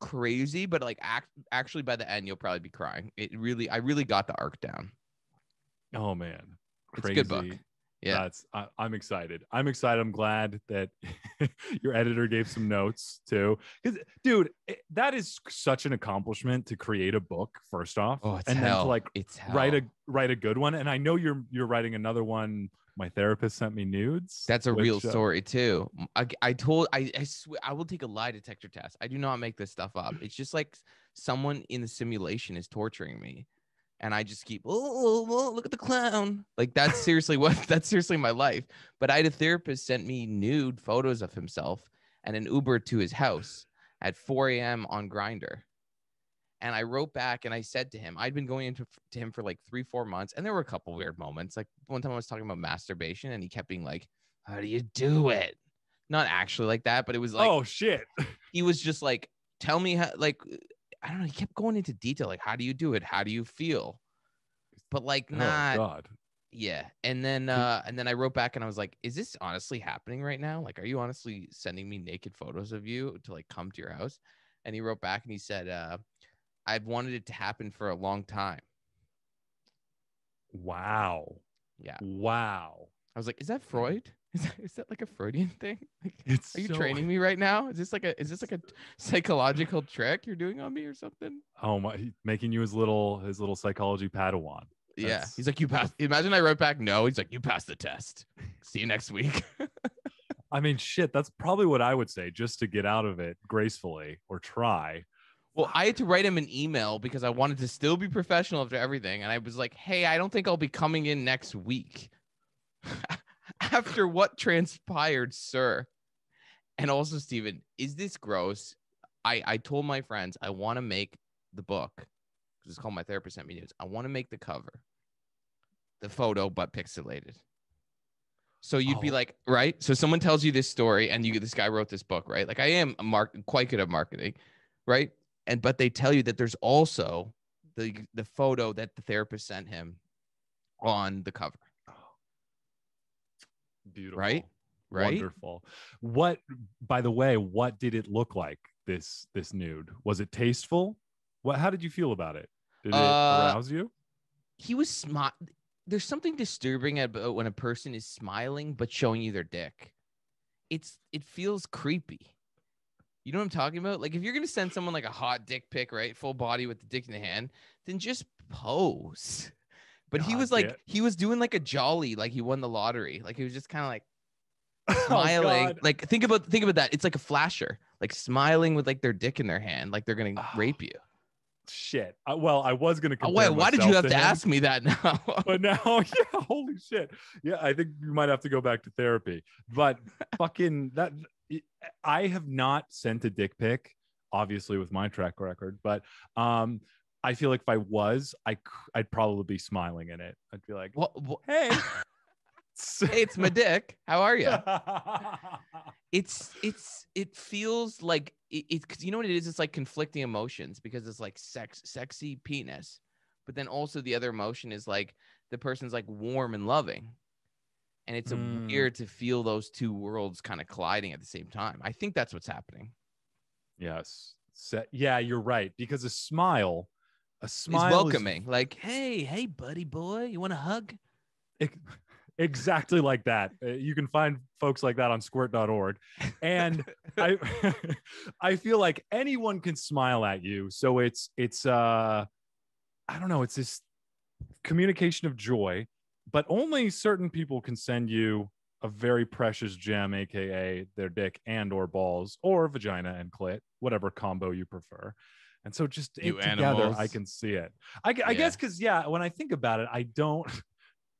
crazy, but like actually by the end you'll probably be crying. I really got the arc down. Oh man. Crazy. It's a good book. Yeah, I'm excited. I'm excited. I'm glad that your editor gave some notes too. Because, dude, that is such an accomplishment to create a book. First off, then to like write a good one. And I know you're writing another one. My therapist sent me nudes. That's a real story too. I swear I will take a lie detector test. I do not make this stuff up. It's just like someone in the simulation is torturing me. And I just keep, oh, look at the clown. Like, that's seriously my life. But I had a therapist sent me nude photos of himself and an Uber to his house at 4 a.m. on Grindr. And I wrote back and I said to him, I'd been going to him for like 3-4 months. And there were a couple weird moments. Like one time I was talking about masturbation and he kept being like, how do you do it? Not actually like that, but it was like, oh shit. He was just like, tell me how, like, I don't know. He kept going into detail. Like, how do you do it? How do you feel? But like, not. Oh, God. Yeah. And then I wrote back and I was like, is this honestly happening right now? Like, are you honestly sending me naked photos of you to like come to your house? And he wrote back and he said, I've wanted it to happen for a long time. Wow. Yeah. Wow. I was like, is that Freud? Is that like a Freudian thing? Like, are you training me right now? Is this like a psychological trick you're doing on me or something? Oh my, he's making you his little psychology Padawan. That's... Yeah, he's like, you passed. Imagine I wrote back, no. He's like, you passed the test. See you next week. I mean, shit. That's probably what I would say just to get out of it gracefully or try. Well, I had to write him an email because I wanted to still be professional after everything, and I was like, hey, I don't think I'll be coming in next week. After what transpired, sir. And also, Steven, is this gross? I told my friends I want to make the book because it's called My Therapist Sent Me News. I want to make the cover, the photo, but pixelated. So you'd be like, right? So someone tells you this story and this guy wrote this book, right? Like I am quite good at marketing, right? But they tell you that there's also the photo that the therapist sent him on the cover. Beautiful. Right? Wonderful. What, by the way, what did it look like, this nude? Was it tasteful? How did you feel about it? Did it arouse you? He was smart. There's something disturbing about when a person is smiling but showing you their dick. It feels creepy. You know what I'm talking about? Like if you're gonna send someone like a hot dick pic, right, full body with the dick in the hand, then just pose. But God, he was like, he was doing like a jolly, like he won the lottery. Like he was just kind of like smiling. Oh, like think about that. It's like a flasher, like smiling with like their dick in their hand, like they're gonna rape you. Shit. Well, I was gonna compare myself. Why did you have to ask me that now? But now, yeah, holy shit. Yeah, I think you might have to go back to therapy. But fucking that. I have not sent a dick pic, obviously, with my track record, but I feel like if I was, I'd probably be smiling in it. I'd be like, well, hey. Hey, it's my dick. How are you? It feels like it's you know what it is? It's like conflicting emotions because it's like sexy penis. But then also the other emotion is like the person's like warm and loving. And it's weird to feel those two worlds kind of colliding at the same time. I think that's what's happening. Yes. Yeah, you're right. Because a smile is welcoming. Like, hey, buddy boy, you want a hug? Exactly like that. You can find folks like that on squirt.org. And I feel like anyone can smile at you. So it's I don't know. It's this communication of joy. But only certain people can send you a very precious gem, aka their dick and or balls or vagina and clit, whatever combo you prefer. And so just together, I can see it. I guess because, yeah, when I think about it,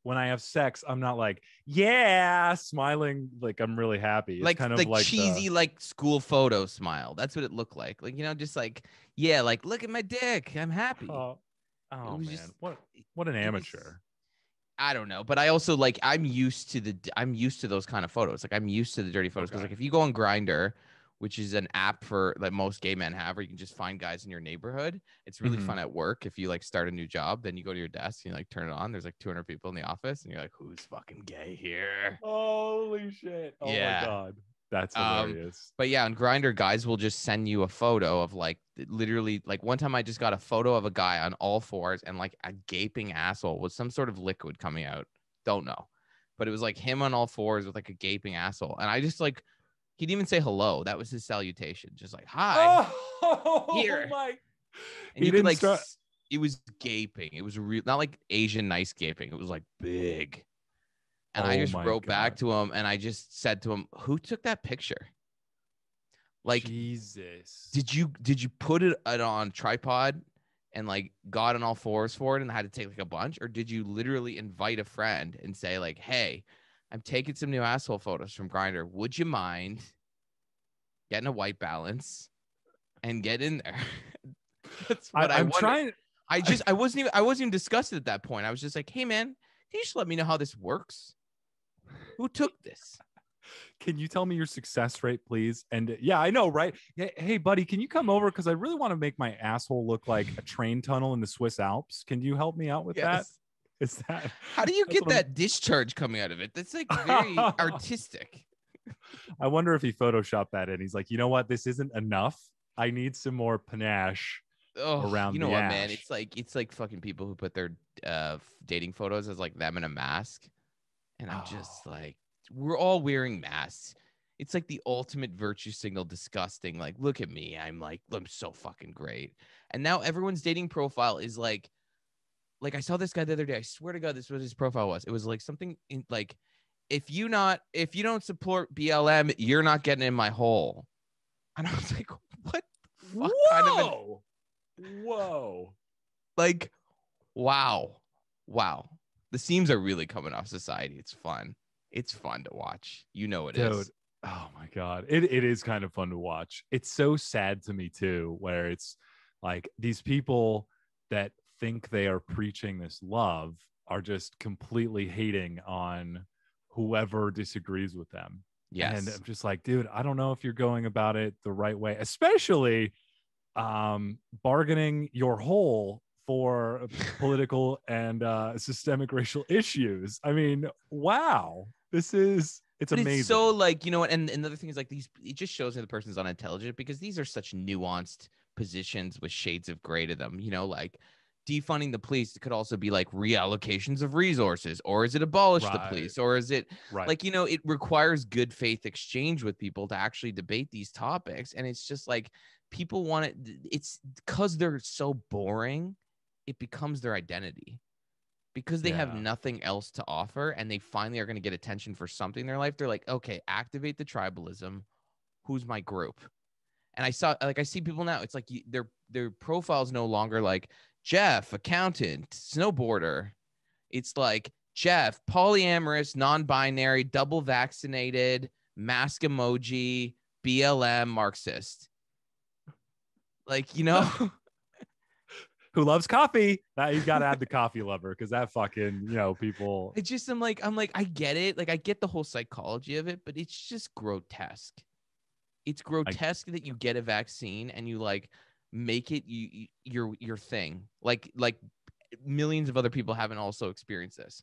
when I have sex, I'm not like, yeah, smiling like I'm really happy. It's like kind of like cheesy, like school photo smile. That's what it looked like. Like, you know, just like, yeah, like look at my dick. I'm happy. Oh man, just, what an amateur. I don't know, but I also like I'm used to those kind of photos. Like I'm used to the dirty photos because like if you go on Grindr, which is an app for like most gay men have, where you can just find guys in your neighborhood. It's really fun at work. If you like start a new job, then you go to your desk and you like turn it on. There's like 200 people in the office, and you're like, who's fucking gay here? Holy shit! Oh yeah. My god, that's hilarious. But yeah, on Grindr, guys will just send you a photo of like literally like one time I just got a photo of a guy on all fours and like a gaping asshole with some sort of liquid coming out. Don't know. But it was like him on all fours with like a gaping asshole. And I just like, he didn't even say hello. That was his salutation. Just like, hi. Oh, here. My. And he could like, it was gaping. It was real, not like Asian nice gaping. It was like big. And I just wrote back to him and I just said to him, who took that picture? Like, Jesus, did you put it on a tripod and like got on all fours for it and had to take like a bunch? Or did you literally invite a friend and say like, hey, I'm taking some new asshole photos from Grindr. Would you mind getting a white balance and get in there? That's what I'm trying. I wasn't even disgusted at that point. I was just like, hey man, can you just let me know how this works? Who took this? Can you tell me your success rate, please? And yeah, I know, right? Hey, buddy, can you come over? Because I really want to make my asshole look like a train tunnel in the Swiss Alps. Can you help me out with that? Is that? How do you get that discharge coming out of it? That's like very artistic. I wonder if he photoshopped that in. He's like, you know what? This isn't enough. I need some more panache. Oh, around you know what, ash. Man? It's like fucking people who put their dating photos as like them in a mask. And I'm just like, we're all wearing masks. It's like the ultimate virtue signal, disgusting. Like, look at me. I'm so fucking great. And now everyone's dating profile is like I saw this guy the other day. I swear to God, this was what his profile was. It was like something in, like, if you don't support BLM, you're not getting in my hole. And I was like, what the fuck? Whoa. Whoa. Like, wow. The seams are really coming off society. It's fun. It's fun to watch. You know it Dude, is. Oh my God. It is kind of fun to watch. It's so sad to me too, where it's like these people that think they are preaching this love are just completely hating on whoever disagrees with them. Yes. And I'm just like, dude, I don't know if you're going about it the right way, especially bargaining your whole for political and systemic racial issues. I mean, wow, this is, it's amazing. It's so, like, you know, and another thing is, like, these, it just shows that the person's unintelligent, because these are such nuanced positions with shades of gray to them, you know, like defunding the police could also be like reallocations of resources, or is it abolish the police, or is it like, you know, it requires good faith exchange with people to actually debate these topics. And it's just like, people want it, it's because they're so boring, it becomes their identity, because they have nothing else to offer, and they finally are going to get attention for something in their life. They're like, okay, activate the tribalism. Who's my group? And I saw, like, I see people now, it's like their profile's no longer like Jeff, accountant, snowboarder. It's like Jeff, polyamorous, non-binary, double vaccinated, mask emoji, BLM, Marxist. Like, you know, who loves coffee? Now you've got to add the coffee lover, because that fucking, you know, people. It's just, I'm like, I get it. Like, I get the whole psychology of it, but it's just grotesque. It's grotesque that you get a vaccine and you like make it your thing. Like millions of other people haven't also experienced this.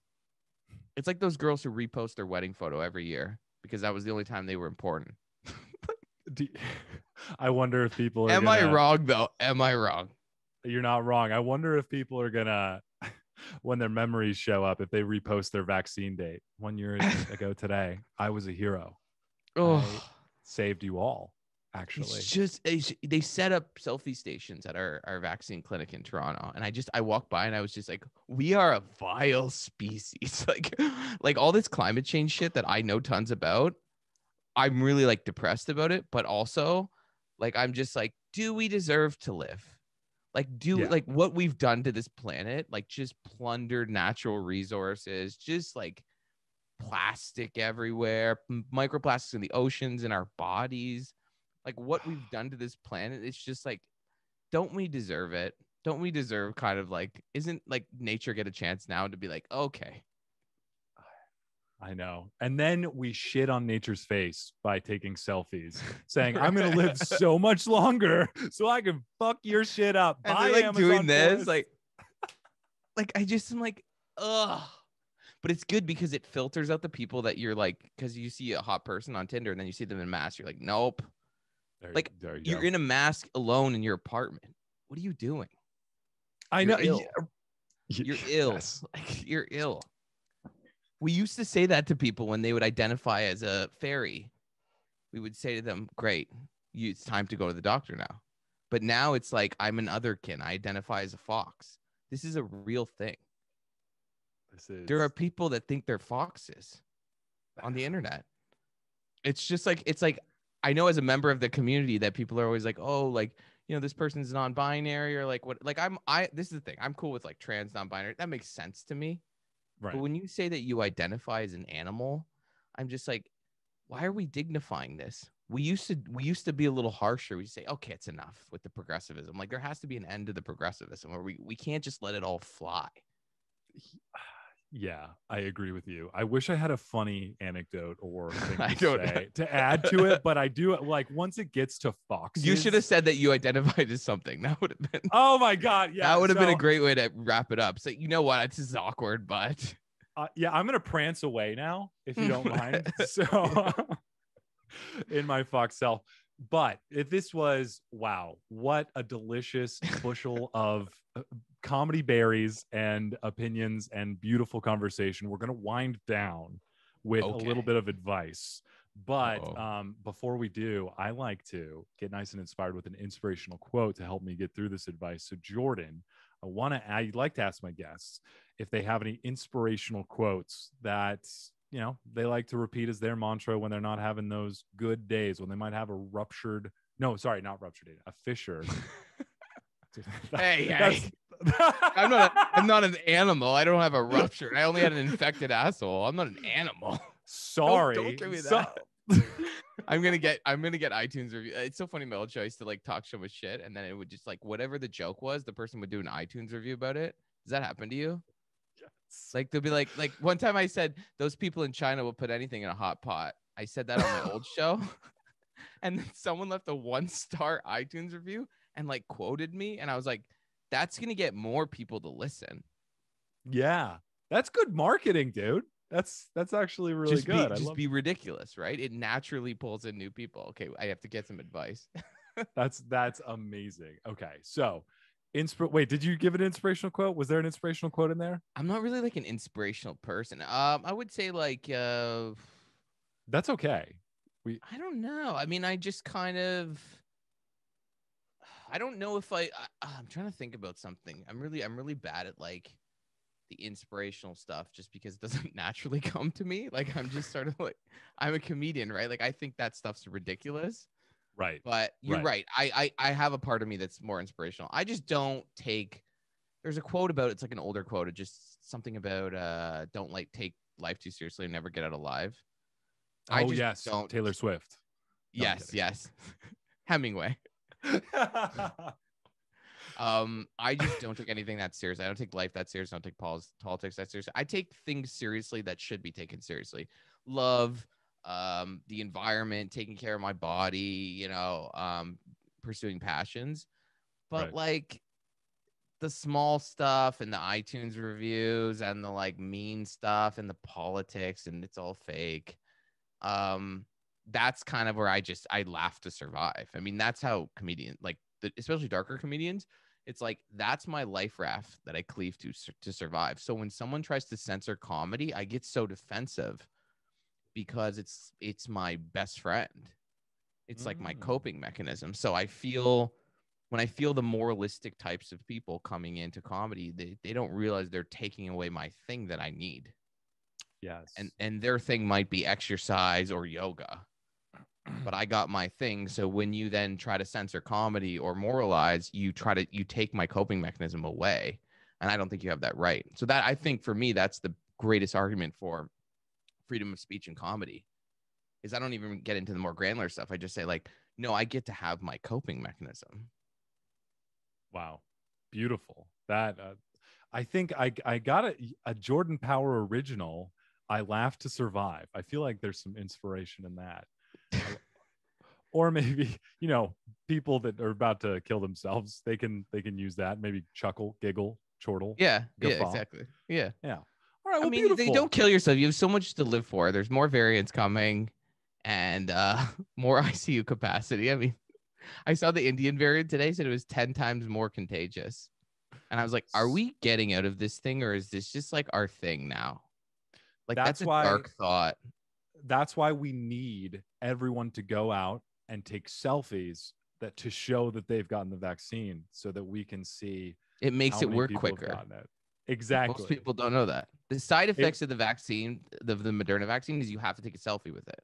It's like those girls who repost their wedding photo every year because that was the only time they were important. I wonder if people are I wrong though? Am I wrong? You're not wrong. I wonder if people are gonna, when their memories show up, if they repost their vaccine date. 1 year ago today, I was a hero. Oh, I saved you all. Actually, it's just, they set up selfie stations at our vaccine clinic in Toronto, and I walked by and I was just like, we are a vile species. Like all this climate change shit that I know tons about, I'm really like depressed about it, but also like, I'm just like, do we deserve to live? Like, like what we've done to this planet, like just plundered natural resources, just like plastic everywhere, microplastics in the oceans, in our bodies, like what we've done to this planet. It's just like, don't we deserve it? Don't we deserve kind of like, isn't like nature get a chance now to be like, okay. I know. And then we shit on nature's face by taking selfies saying, I'm going to live so much longer so I can fuck your shit up. And like Amazon doing this, like I just am like, ugh. But it's good because it filters out the people that you're like, because you see a hot person on Tinder and then you see them in a mask. You're like, nope. There you're in a mask alone in your apartment. What are you doing? I know. You're ill. Yes. Like, you're ill. We used to say that to people when they would identify as a fairy. We would say to them, great, it's time to go to the doctor now. But now it's like, I'm an otherkin. I identify as a fox. This is a real thing. There are people that think they're foxes on the internet. It's just like, I know as a member of the community that people are always like, oh, like, you know, this person's non-binary or like what, like this is the thing. I'm cool with like trans, non-binary. That makes sense to me. Right. But when you say that you identify as an animal, I'm just like, why are we dignifying this? We used to be a little harsher. We say, okay, it's enough with the progressivism. Like there has to be an end to the progressivism where we can't just let it all fly. Yeah, I agree with you. I wish I had a funny anecdote or thing to add to it, but I do. Like once it gets to foxes, you should have said that you identified as something. That would have been. Oh my god! Yeah, that would have been a great way to wrap it up. So you know what? This is awkward, but yeah, I'm gonna prance away now if you don't mind. So in my fox self, but if this was wow, what a delicious bushel of comedy berries and opinions and beautiful conversation. We're going to wind down with a little bit of advice, but before we do, I like to get nice and inspired with an inspirational quote to help me get through this advice. So Jordan, I'd like to ask my guests if they have any inspirational quotes that, you know, they like to repeat as their mantra when they're not having those good days, when they might have a fissure. Hey. I'm not an animal. I don't have a rupture. I only had an infected asshole. I'm not an animal. Sorry. Don't give me that. I'm gonna get iTunes review. It's so funny, Melcho used to like talk so much shit, and then it would just like whatever the joke was, the person would do an iTunes review about it. Does that happen to you? Like they'll be like one time I said those people in China will put anything in a hot pot. I said that on my old show. And then someone left a 1-star iTunes review and like quoted me. And I was like, that's going to get more people to listen. Yeah, that's good marketing, dude. That's actually really just good. Just be ridiculous, right? It naturally pulls in new people. Okay, I have to get some advice. that's amazing. Okay, so wait, did you give an inspirational quote? Was there an inspirational quote in there? I'm not really like an inspirational person. I would say like that's okay. I don't know. I mean, I don't know if I'm trying to think about something. I'm really bad at like the inspirational stuff just because it doesn't naturally come to me. Like I'm just sort of like, I'm a comedian, right? Like I think that stuff's ridiculous. Right. But you're right. I have a part of me that's more inspirational. I just don't take, there's a quote about, it's like an older quote. It just something about, don't like take life too seriously and never get out alive. Oh yes. Don't. Taylor Swift. No, yes. Yes. Hemingway. I just don't take anything that seriously. I don't take life that seriously. I don't take politics that seriously. I take things seriously that should be taken seriously. Love, the environment, taking care of my body, pursuing passions. But like the small stuff and the iTunes reviews and the like mean stuff and the politics and it's all fake. That's kind of where I laugh to survive. I mean, that's how comedians, like especially darker comedians, it's like, that's my life raft that I cleave to survive. So when someone tries to censor comedy, I get so defensive because it's my best friend. It's like my coping mechanism. So when I feel the moralistic types of people coming into comedy, they don't realize they're taking away my thing that I need. Yes. And their thing might be exercise or yoga, but I got my thing. So when you then try to censor comedy or moralize, you take my coping mechanism away. And I don't think you have that right. So that, I think for me, that's the greatest argument for freedom of speech in comedy, is I don't even get into the more granular stuff. I just say like, no, I get to have my coping mechanism. Wow. Beautiful. That, I think I got a Jordan Power original. I laugh to survive. I feel like there's some inspiration in that. Or maybe, people that are about to kill themselves, they can use that. Maybe chuckle, giggle, chortle. Yeah. Guffaw. Yeah, exactly. Yeah. Yeah. All right. Well, I mean, beautiful. They don't kill yourself. You have so much to live for. There's more variants coming and more ICU capacity. I mean, I saw the Indian variant today, said it was 10 times more contagious. And I was like, are we getting out of this thing, or is this just like our thing now? Like that's a dark thought. That's why we need everyone to go out and take selfies to show that they've gotten the vaccine, so that we can see. It makes it work quicker. Exactly. Most people don't know that. The side effects of the vaccine, the Moderna vaccine, is you have to take a selfie with it.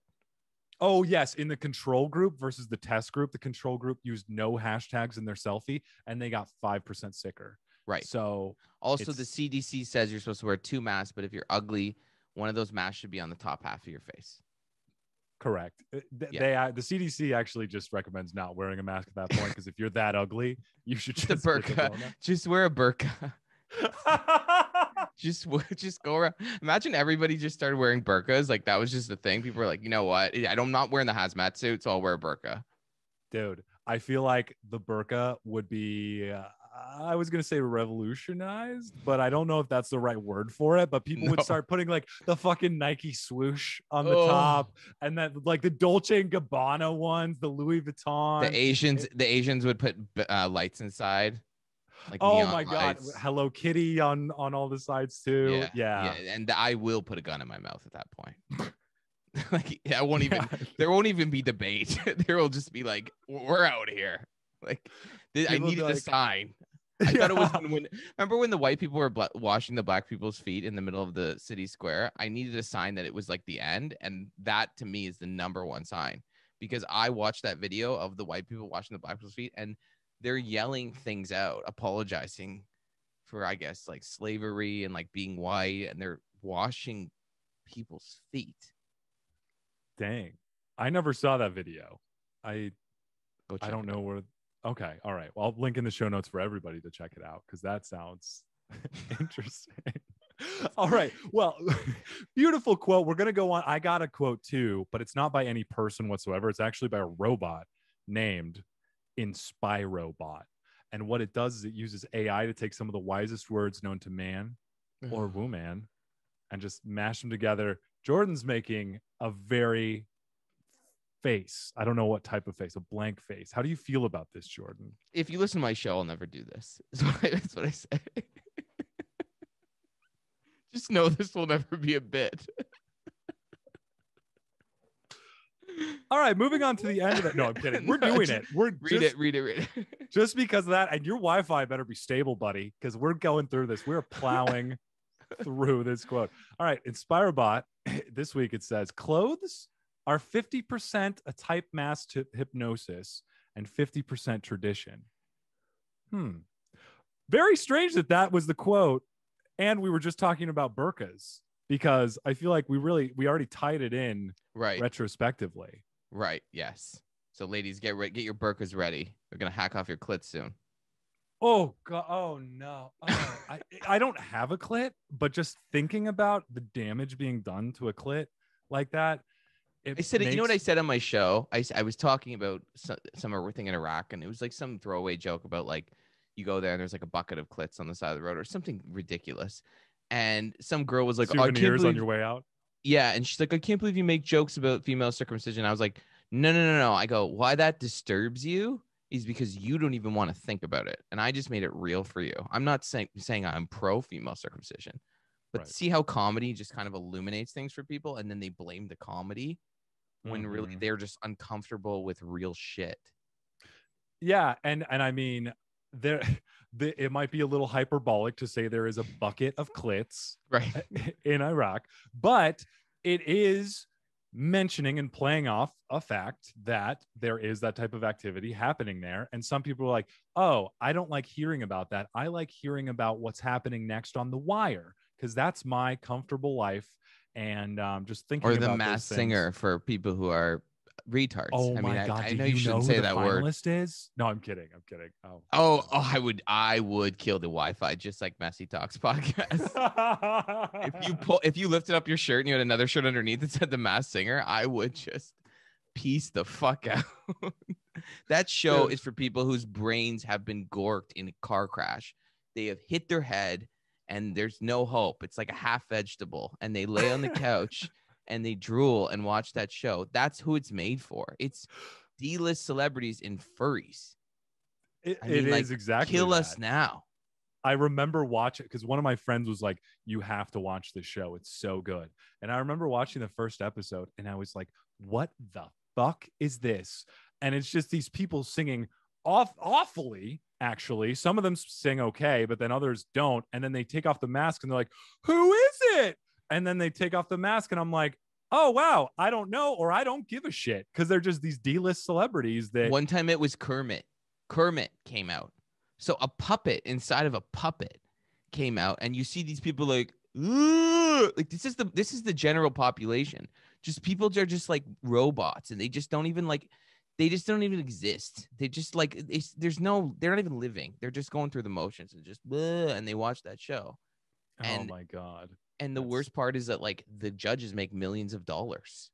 Oh, yes. In the control group versus the test group, the control group used no hashtags in their selfie and they got 5% sicker. Right. So also the CDC says you're supposed to wear 2 masks, but if you're ugly, one of those masks should be on the top half of your face. Correct. The CDC actually just recommends not wearing a mask at that point, because if you're that ugly, you should just burqa. Just wear a burqa. just go around. Imagine everybody just started wearing burqas. Like that was just the thing. People were like, you know what? I'm not wearing the hazmat suit, so I'll wear a burqa. Dude, I feel like the burqa would be, I was going to say revolutionized, but I don't know if that's the right word for it. But people would start putting like the fucking Nike swoosh on the top, and then like the Dolce and Gabbana ones, the Louis Vuitton. The Asians would put lights inside. Like oh my lights. God. Hello Kitty on all the sides too. Yeah. And I will put a gun in my mouth at that point. Like there won't even be debate. There will just be like, we're out here. Like I needed a sign. I thought it was remember when the white people were washing the black people's feet in the middle of the city square? I needed a sign that it was like the end. And that to me is the #1 sign, because I watched that video of the white people washing the black people's feet, and they're yelling things out, apologizing for, I guess, like slavery and like being white, and they're washing people's feet. Dang. I never saw that video. I don't know where. Okay. All right. Well, I'll link in the show notes for everybody to check it out, because that sounds interesting. All right. Well, beautiful quote. We're going to go on. I got a quote too, but it's not by any person whatsoever. It's actually by a robot named InspiroBot. And what it does is it uses AI to take some of the wisest words known to man or woman and just mash them together. Jordan's making a very face. I don't know what type of face, a blank face. How do you feel about this, Jordan? If you listen to my show, I'll never do this. That's what I say. Just know this will never be a bit. All right, moving on to the end of it. No, I'm kidding. We're doing it. We're read it. Just because of that, and your Wi-Fi better be stable, buddy, because we're going through this. We're plowing through this quote. All right, InspireBot, this week it says, clothes are 50% a type mass to hypnosis and 50% tradition. Very strange that that was the quote. And we were just talking about burkas, because I feel like we already tied it in retrospectively. Right. Yes. So ladies, get your burkas ready. We're going to hack off your clit soon. Oh God. Oh no. Oh, I don't have a clit, but just thinking about the damage being done to a clit like that. You know what I said on my show? I was talking about some thing in Iraq, and it was like some throwaway joke about like, you go there and there's like a bucket of clits on the side of the road or something ridiculous. And some girl was like, oh, I can't believe on your way out. Yeah. And she's like, I can't believe you make jokes about female circumcision. I was like, no. I go, why that disturbs you is because you don't even want to think about it. And I just made it real for you. I'm not saying I'm pro female circumcision, but see how comedy just kind of illuminates things for people. And then they blame the comedy when really they're just uncomfortable with real shit. Yeah. And I mean, it might be a little hyperbolic to say there is a bucket of clits in Iraq, but it is mentioning and playing off a fact that there is that type of activity happening there. And some people are like, oh, I don't like hearing about that. I like hearing about what's happening next on The Wire, because that's my comfortable life. And just thinking about The Masked Singer for people who are retards. Oh my God! I know you shouldn't say that word. No, I'm kidding. Oh, I would kill the Wi-Fi just like Messy Talks podcast. If you lifted up your shirt and you had another shirt underneath that said The Masked Singer, I would just piece the fuck out. That show is for people whose brains have been gorked in a car crash. They have hit their head and there's no hope. It's like a half vegetable, and they lay on the couch. And they drool and watch that show. That's who it's made for. It's D-list celebrities in furries. It is exactly kill that. Us now. I remember watching, because one of my friends was like, you have to watch this show. It's so good. And I remember watching the first episode and I was like, what the fuck is this? And it's just these people singing awfully, actually. Some of them sing okay, but then others don't. And then they take off the mask and they're like, who is it? And then they take off the mask and I'm like, oh, wow, I don't know. Or I don't give a shit, because they're just these D-list celebrities. That one time it was Kermit. Kermit came out. So a puppet inside of a puppet came out. And you see these people like, ooh, like this is the general population. Just people are just like robots, and they just don't even exist. They just like they're not even living. They're just going through the motions and just bleh, and they watch that show. And oh, my God. And the worst part is that, like, the judges make millions of dollars.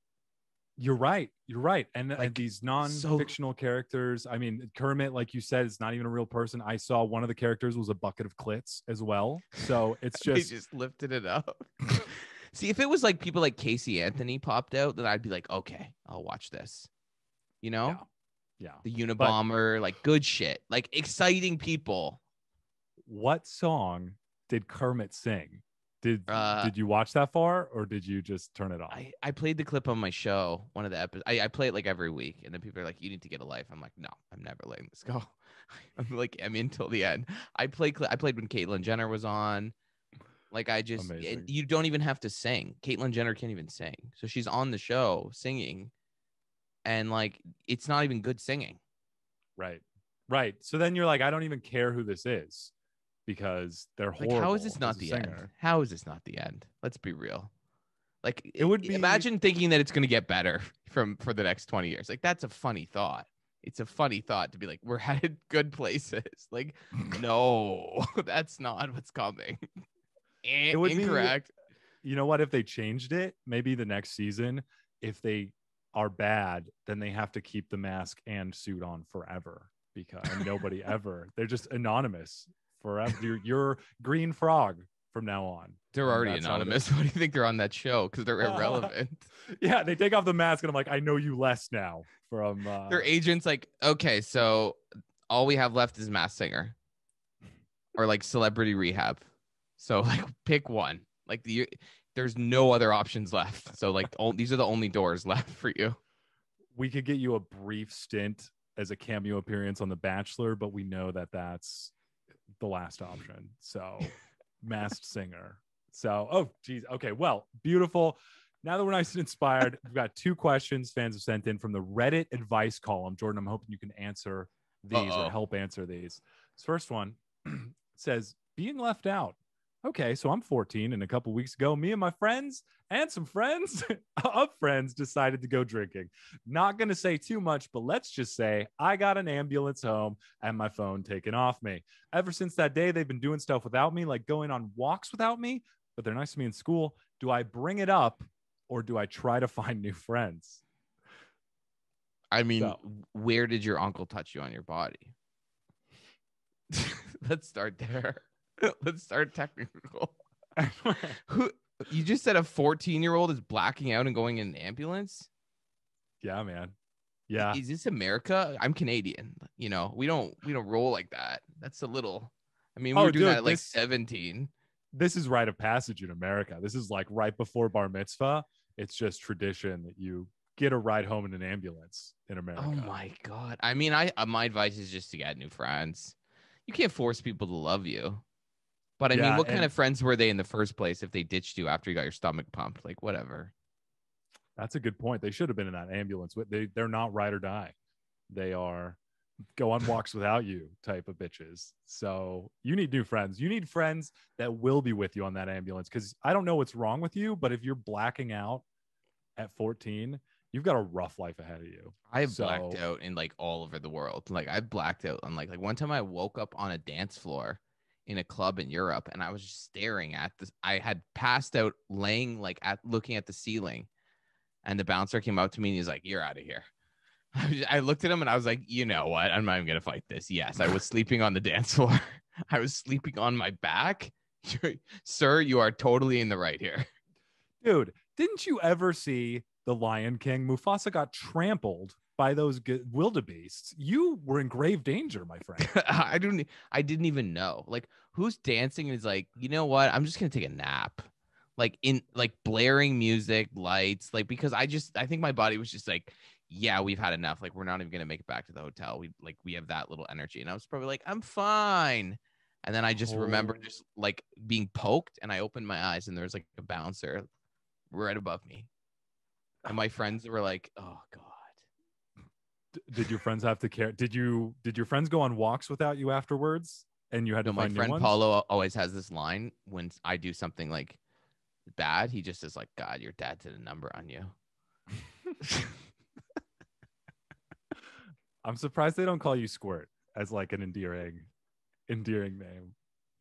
You're right. And, like, and these non-fictional characters. I mean, Kermit, like you said, is not even a real person. I saw one of the characters was a bucket of clits as well. So it's just... they just lifted it up. See, if it was, like, people like Casey Anthony popped out, then I'd be like, okay, I'll watch this. You know? Yeah. The Unabomber, like, good shit. Like, exciting people. What song did Kermit sing? Did you watch that far, or did you just turn it off? I played the clip on my show, one of the episodes. I play it like every week, and then people are like, you need to get a life. I'm like, no, I'm never letting this go. I'm in till the end. I played when Caitlyn Jenner was on. Like, I just, you don't even have to sing. Caitlyn Jenner can't even sing. So she's on the show singing, and like, it's not even good singing. Right. So then you're like, I don't even care who this is, because they're horrible. Like, how is this not the end? How is this not the end? Let's be real. Like, it would be, imagine thinking that it's going to get better for the next 20 years. Like, that's a funny thought. It's a funny thought to be like, we're headed good places. Like, no, that's not what's coming. It would incorrect. Be, you know what? If they changed it, maybe the next season, if they are bad, then they have to keep the mask and suit on forever because nobody ever. They're just anonymous forever. You're Green Frog from now on. They're already anonymous. What do you think they're on that show? Because they're irrelevant. Yeah, they take off the mask and I'm like, I know you less now. From their agent's like, okay, so all we have left is Masked Singer or like Celebrity Rehab. So like pick one. Like there's no other options left. So like these are the only doors left for you. We could get you a brief stint as a cameo appearance on The Bachelor, but we know that that's the last option. So Masked Singer. So, oh geez. Okay. Well, beautiful. Now that we're nice and inspired, we've got two questions fans have sent in from the Reddit advice column. Jordan, I'm hoping you can answer these or help answer these. This first one says, being left out. Okay, so I'm 14, and a couple weeks ago, me and my friends and some friends of friends decided to go drinking. Not going to say too much, but let's just say I got an ambulance home and my phone taken off me. Ever since that day, they've been doing stuff without me, like going on walks without me, but they're nice to me in school. Do I bring it up or do I try to find new friends? I mean, where did your uncle touch you on your body? Let's start there. Let's start technical. Who you just said a 14-year-old is blacking out and going in an ambulance? Yeah, man. Yeah. Is this America? I'm Canadian. You know, we don't roll like that. That's a little. I mean, we're doing that at like 17. This is rite of passage in America. This is like right before bar mitzvah. It's just tradition that you get a ride home in an ambulance in America. Oh my God. I mean, my advice is just to get new friends. You can't force people to love you. But I mean, what kind of friends were they in the first place if they ditched you after you got your stomach pumped? Like, whatever. That's a good point. They should have been in that ambulance. They're not ride or die. They are go on walks without you type of bitches. So you need new friends. You need friends that will be with you on that ambulance. Because I don't know what's wrong with you, but if you're blacking out at 14, you've got a rough life ahead of you. I blacked out in like all over the world. Like I blacked out on like one time I woke up on a dance floor in a club in Europe, and I was just staring at this. I had passed out laying like looking at the ceiling, and the bouncer came up to me and he's like, "You're out of here." I looked at him and I was like, "You know what? I'm not even gonna fight this." Yes, I was sleeping on the dance floor. I was sleeping on my back. Sir, you are totally in the right here. Dude, didn't you ever see The Lion King? Mufasa got trampled by those wildebeests. You were in grave danger, my friend. I didn't even know. Like, who's dancing and is like, you know what? I'm just gonna take a nap. Like in like blaring music, lights, like because I think my body was just like, yeah, we've had enough. Like we're not even gonna make it back to the hotel. We have that little energy, and I was probably like, I'm fine. And then I just remember just like being poked, and I opened my eyes, and there was like a bouncer right above me, and my friends were like, oh God. Did your friends have to care? Did your friends go on walks without you afterwards? And you had to find new ones? My friend Paulo always has this line when I do something like bad. He just is like, God, your dad did a number on you. I'm surprised they don't call you Squirt as like an endearing name.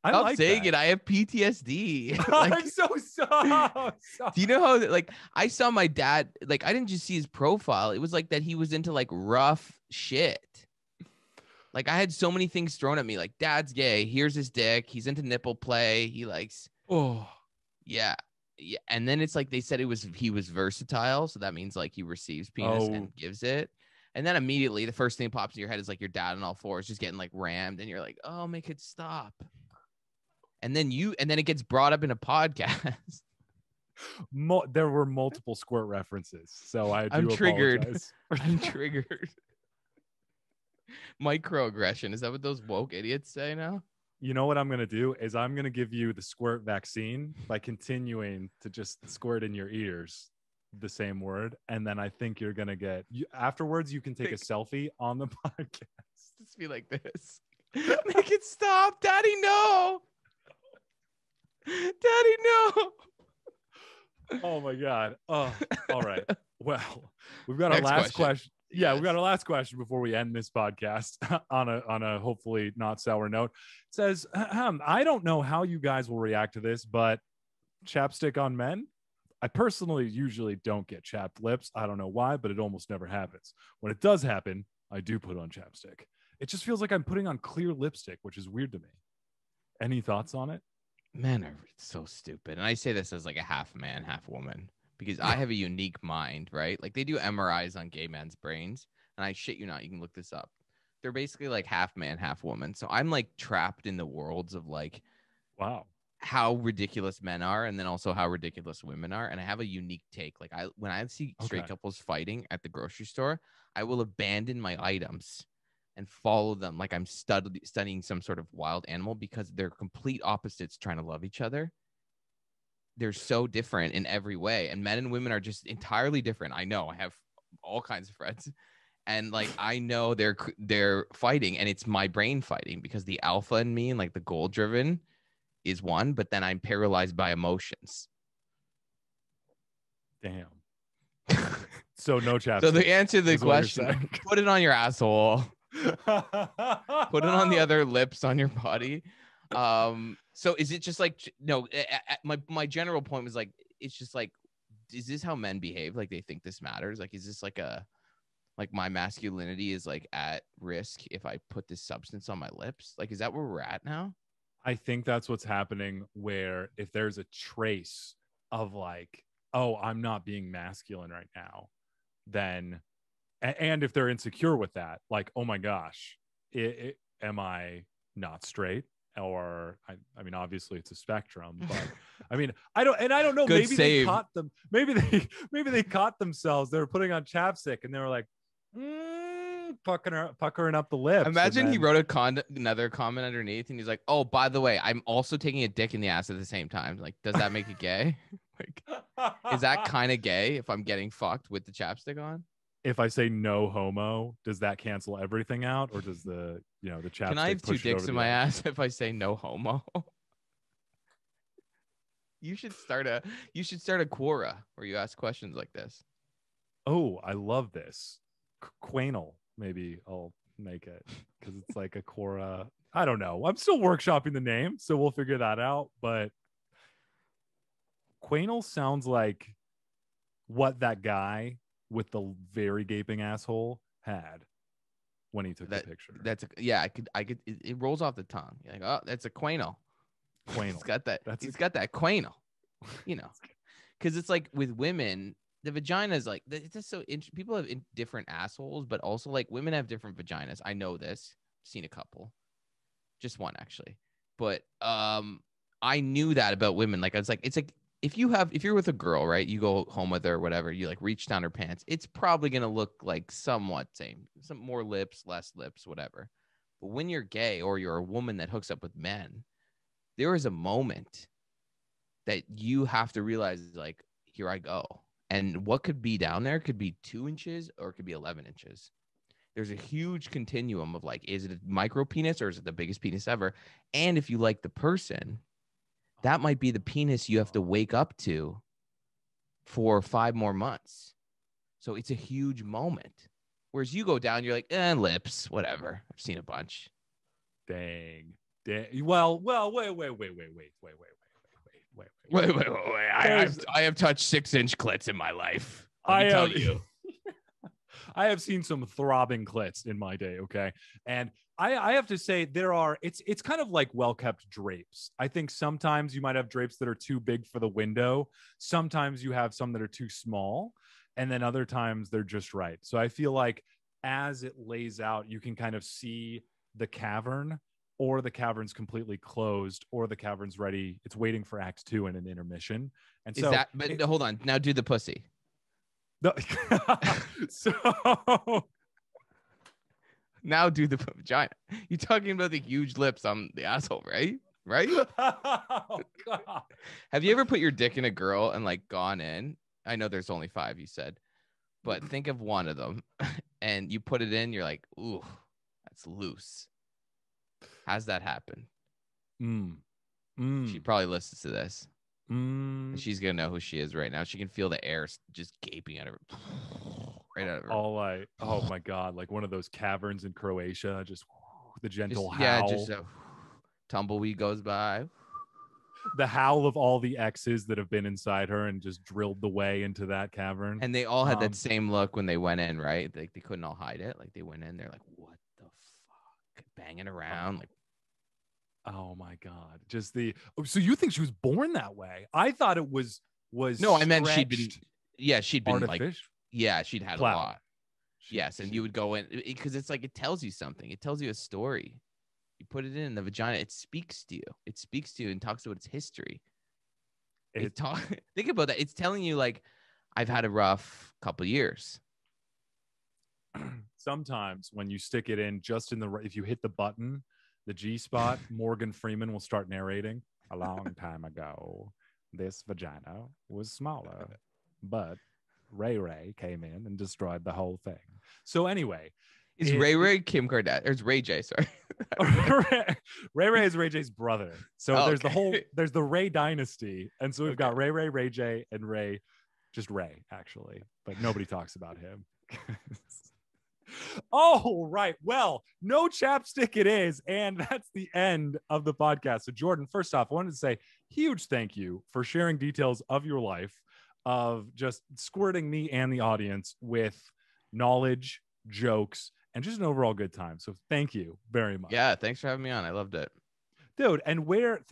I'm like saying that. I have PTSD. Like, I'm so sorry. Do you know how like I saw my dad? Like I didn't just see his profile. It was like that he was into like rough shit. Like I had so many things thrown at me. Like dad's gay. Here's his dick. He's into nipple play. He likes. Oh yeah, yeah. And then it's like they said he was versatile. So that means like he receives penis and gives it. And then immediately the first thing that pops in your head is like your dad on all fours just getting like rammed, and you're like, oh, make it stop. And then it gets brought up in a podcast. There were multiple Squirt references, so I'm triggered. I'm triggered. Microaggression. Is that what those woke idiots say now? You know what I'm going to do is I'm going to give you the Squirt vaccine by continuing to just squirt in your ears the same word. And then I think you're going to get afterwards. You can take a selfie on the podcast. Just be like this. Make it stop. Daddy, no. Daddy, no. Oh my God. Oh, all right. Well, we've got our last question. Yeah, we got our last question before we end this podcast on a hopefully not sour note. It says, I don't know how you guys will react to this, but chapstick on men? I personally usually don't get chapped lips. I don't know why, but it almost never happens. When it does happen, I do put on chapstick. It just feels like I'm putting on clear lipstick, which is weird to me. Any thoughts on it? Men are so stupid. And I say this as like a half man, half woman. Because I have a unique mind, right? Like, they do MRIs on gay men's brains. And I shit you not, you can look this up. They're basically like half man, half woman. So I'm like trapped in the worlds of like, wow, how ridiculous men are. And then also how ridiculous women are. And I have a unique take. Like, when I see straight couples fighting at the grocery store, I will abandon my items and follow them. Like I'm studying some sort of wild animal, because they're complete opposites trying to love each other. They're so different in every way. And men and women are just entirely different. I know I have all kinds of friends, and like, I know they're fighting, and it's my brain fighting, because the alpha in me and like the goal driven is one, but then I'm paralyzed by emotions. Damn. So no chapstick. So the answer to the question, put it on your asshole, put it on the other lips on your body. So is it just like, no, my general point was like, it's just like, is this how men behave? Like, they think this matters? Like, is this like like my masculinity is like at risk if I put this substance on my lips? Like, is that where we're at now? I think that's what's happening, where if there's a trace of like, oh, I'm not being masculine right now, then, and if they're insecure with that, like, oh my gosh, am I not straight? Or I mean, obviously it's a spectrum, but I mean, I don't know. Good maybe save. They caught them. Maybe they caught themselves. They were putting on chapstick and they were like, puckering up the lips. Imagine he wrote another comment underneath, and he's like, oh, by the way, I'm also taking a dick in the ass at the same time. Like, does that make it gay? Like, is that kind of gay if I'm getting fucked with the chapstick on? If I say no homo, does that cancel everything out, or does the, you know, the chapstick? Can I have two dicks in my ass if I say no homo? You should start a Quora where you ask questions like this. Oh, I love this. Quainal, maybe I'll make it, because it's like a Quora. I don't know. I'm still workshopping the name, so we'll figure that out. But Quainal sounds like what that guy with the very gaping asshole had when he took the picture. It rolls off the tongue. You're like, oh, that's a quainal. It's got that. It's got that quainal, you know, because it's like with women, the vagina is like, it's just so interesting. People have different assholes, but also like women have different vaginas. I know this. I've seen a couple, just one actually, but I knew that about women. Like I was like, it's like, if you're with a girl, right, you go home with her or whatever, you like reach down her pants, it's probably going to look like somewhat same, some more lips, less lips, whatever. But when you're gay, or you're a woman that hooks up with men, there is a moment that you have to realize, like, here I go. And what could be down there could be 2 inches, or it could be 11 inches. There's a huge continuum of like, is it a micro penis, or is it the biggest penis ever? And if you like the person, that might be the penis you have to wake up to for 5 more months. So it's a huge moment. Whereas you go down, you're like, lips, whatever. I've seen a bunch. Dang. Well, wait. I have touched 6-inch clits in my life. Let me tell you. I have seen some throbbing clits in my day, okay? And I have to say, it's kind of like well-kept drapes. I think sometimes you might have drapes that are too big for the window. Sometimes you have some that are too small, and then other times they're just right. So I feel like as it lays out, you can kind of see the cavern, or the cavern's completely closed, or the cavern's ready. It's waiting for Act 2 and an intermission. And so, but hold on, now do the pussy. Now do the vagina. You're talking about the huge lips on the asshole, right? Oh, God. Have you ever put your dick in a girl and like gone in? I know there's only 5, you said, but think of one of them, and you put it in, you're like, ooh, that's loose. How's that happen? She probably listens to this. She's gonna know who she is right now. She can feel the air just gaping at her. right out of her. All I, oh my God, like one of those caverns in Croatia, just the gentle howl. Yeah, just a tumbleweed goes by. The howl of all the exes that have been inside her and just drilled the way into that cavern. And they all had that same look when they went in, right? Like they couldn't all hide it. Like they went in, they're like, what the fuck? Banging around. Like, oh my God. Just the, oh, so you think she was born that way? I thought it was no, I meant she'd been, yeah, she'd been like, yeah, she'd had a lot. Yes. And you would go in because it's like, it tells you something. It tells you a story. You put it in the vagina. It speaks to you. It speaks to you and talks about its history. Think about that. It's telling you like, I've had a rough couple of years. Sometimes when you stick it in just in the, if you hit the button, the G spot, Morgan Freeman will start narrating. A long time ago, this vagina was smaller, but Ray Ray came in and destroyed the whole thing. So anyway. Is Ray Ray Kim Kardashian? Or is Ray J, sorry. Ray Ray is Ray J's brother. So there's the whole, there's the Ray dynasty. And so we've got Ray Ray, Ray J, and Ray, just Ray, actually. But nobody talks about him. All right. Well, no chapstick it is. And that's the end of the podcast. So Jordan, first off, I wanted to say huge thank you for sharing details of your life, of just squirting me and the audience with knowledge, jokes, and just an overall good time. So thank you very much. Yeah. Thanks for having me on. I loved it. Dude. And where...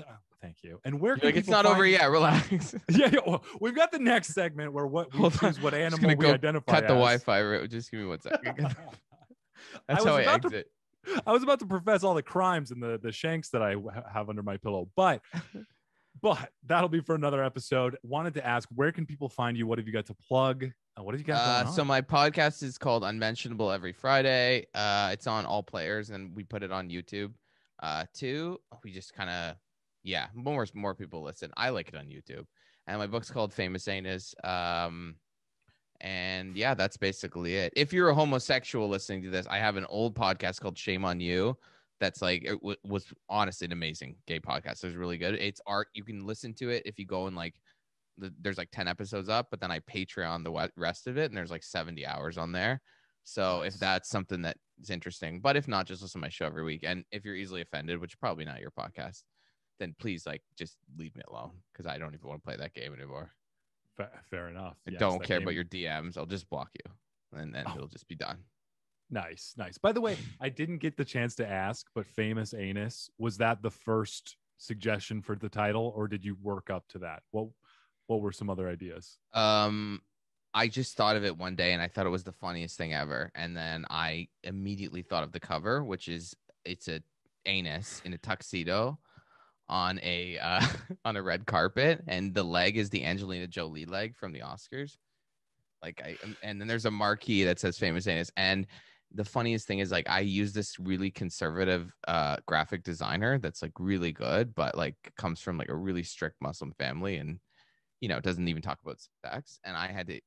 Thank you. And where can like, it's not over yet. Relax. Yeah, well, we've got the next segment where what we choose what animal we identify as. Cut the Wi-Fi. Just give me 1 second. That's how I exit. I was about to profess all the crimes and the shanks that I have under my pillow, but that'll be for another episode. Wanted to ask, where can people find you? What have you got to plug? What have you got going on? So my podcast is called Unmentionable every Friday. It's on all players, and we put it on YouTube too. We just kind of. Yeah, more people listen. I like it on YouTube. And my book's called Famous Anus. And yeah, that's basically it. If you're a homosexual listening to this, I have an old podcast called Shame on You. That's like, it was honestly an amazing gay podcast. It was really good. It's art. You can listen to it if you go and like, there's like 10 episodes up, but then I Patreon the rest of it. And there's like 70 hours on there. So if that's something that is interesting, but if not, just listen to my show every week. And if you're easily offended, which is probably not your podcast, then please like just leave me alone because I don't even want to play that game anymore. Fair enough. I don't care about your DMs. I'll just block you and then it'll just be done. Nice. By the way, I didn't get the chance to ask, but Famous Anus, was that the first suggestion for the title or did you work up to that? What were some other ideas? I just thought of it one day and I thought it was the funniest thing ever. And then I immediately thought of the cover, which is it's a anus in a tuxedo on a red carpet, and the leg is the Angelina Jolie leg from the Oscars. Like and then there's a marquee that says Famous Anus. And the funniest thing is like I use this really conservative graphic designer that's like really good, but like comes from like a really strict Muslim family, and you know doesn't even talk about sex. And I had to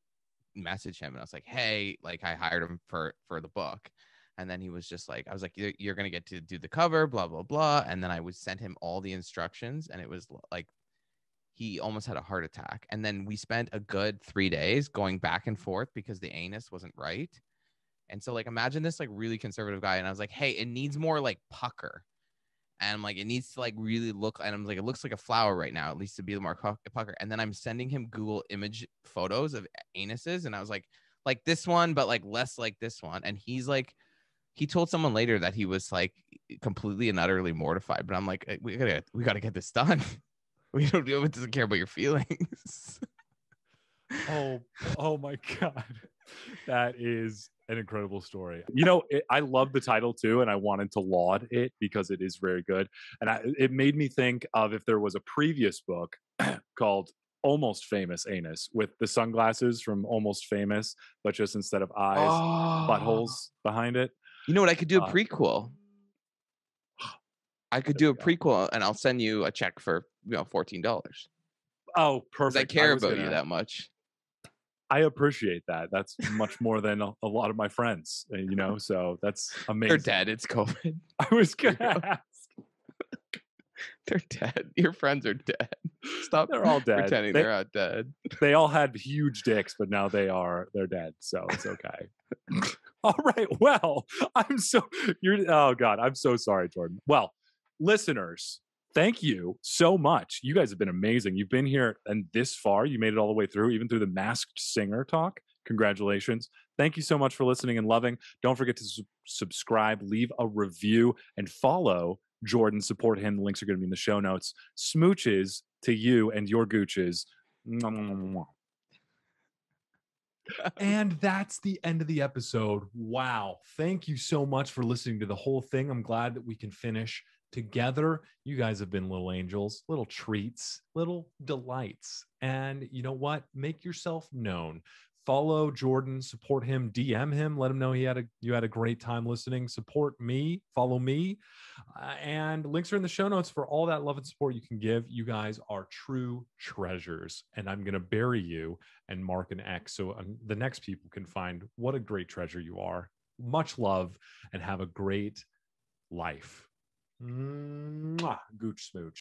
message him, and I was like, hey, like I hired him for the book. And then he was just like, I was like, you're going to get to do the cover, blah, blah, blah. And then I would send him all the instructions. And it was like, he almost had a heart attack. And then we spent a good 3 days going back and forth because the anus wasn't right. And so like, imagine this like really conservative guy. And I was like, hey, it needs more like pucker. And I'm like, it needs to like really look. And I'm like, it looks like a flower right now, at least to be more pucker. And then I'm sending him Google image photos of anuses. And I was like this one, but like less like this one. And he's like, he told someone later that he was like completely and utterly mortified, but I'm like, we gotta get this done. It doesn't care about your feelings. Oh my God. That is an incredible story. You know, I love the title too. And I wanted to laud it because it is very good. And it made me think of if there was a previous book called Almost Famous Anus with the sunglasses from Almost Famous, but just instead of eyes, buttholes behind it. You know what? I could do a prequel. I could do a prequel, and I'll send you a check for $14. Oh, perfect! I care about you that much. I appreciate that. That's much more than a lot of my friends. You know, so that's amazing. They're dead. It's COVID. I was gonna ask. They're dead. Your friends are dead. Stop. They're all dead. Pretending they're not dead. They all had huge dicks, but now they're dead. So it's okay. All right. Well, oh God, I'm so sorry, Jordan. Well, listeners, thank you so much. You guys have been amazing. You've been here and this far, you made it all the way through, even through the masked singer talk. Congratulations. Thank you so much for listening and loving. Don't forget to subscribe, leave a review, and follow Jordan. Support him. The links are going to be in the show notes. Smooches to you and your gooches. And that's the end of the episode. Wow. Thank you so much for listening to the whole thing. I'm glad that we can finish together. You guys have been little angels, little treats, little delights. And you know what? Make yourself known. Follow Jordan, support him, DM him, let him know you had a great time listening. Support me, follow me, and links are in the show notes for all that love and support you can give. You guys are true treasures, and I'm going to bury you and mark an X so the next people can find what a great treasure you are. Much love, and have a great life. Mwah. Gooch smooch.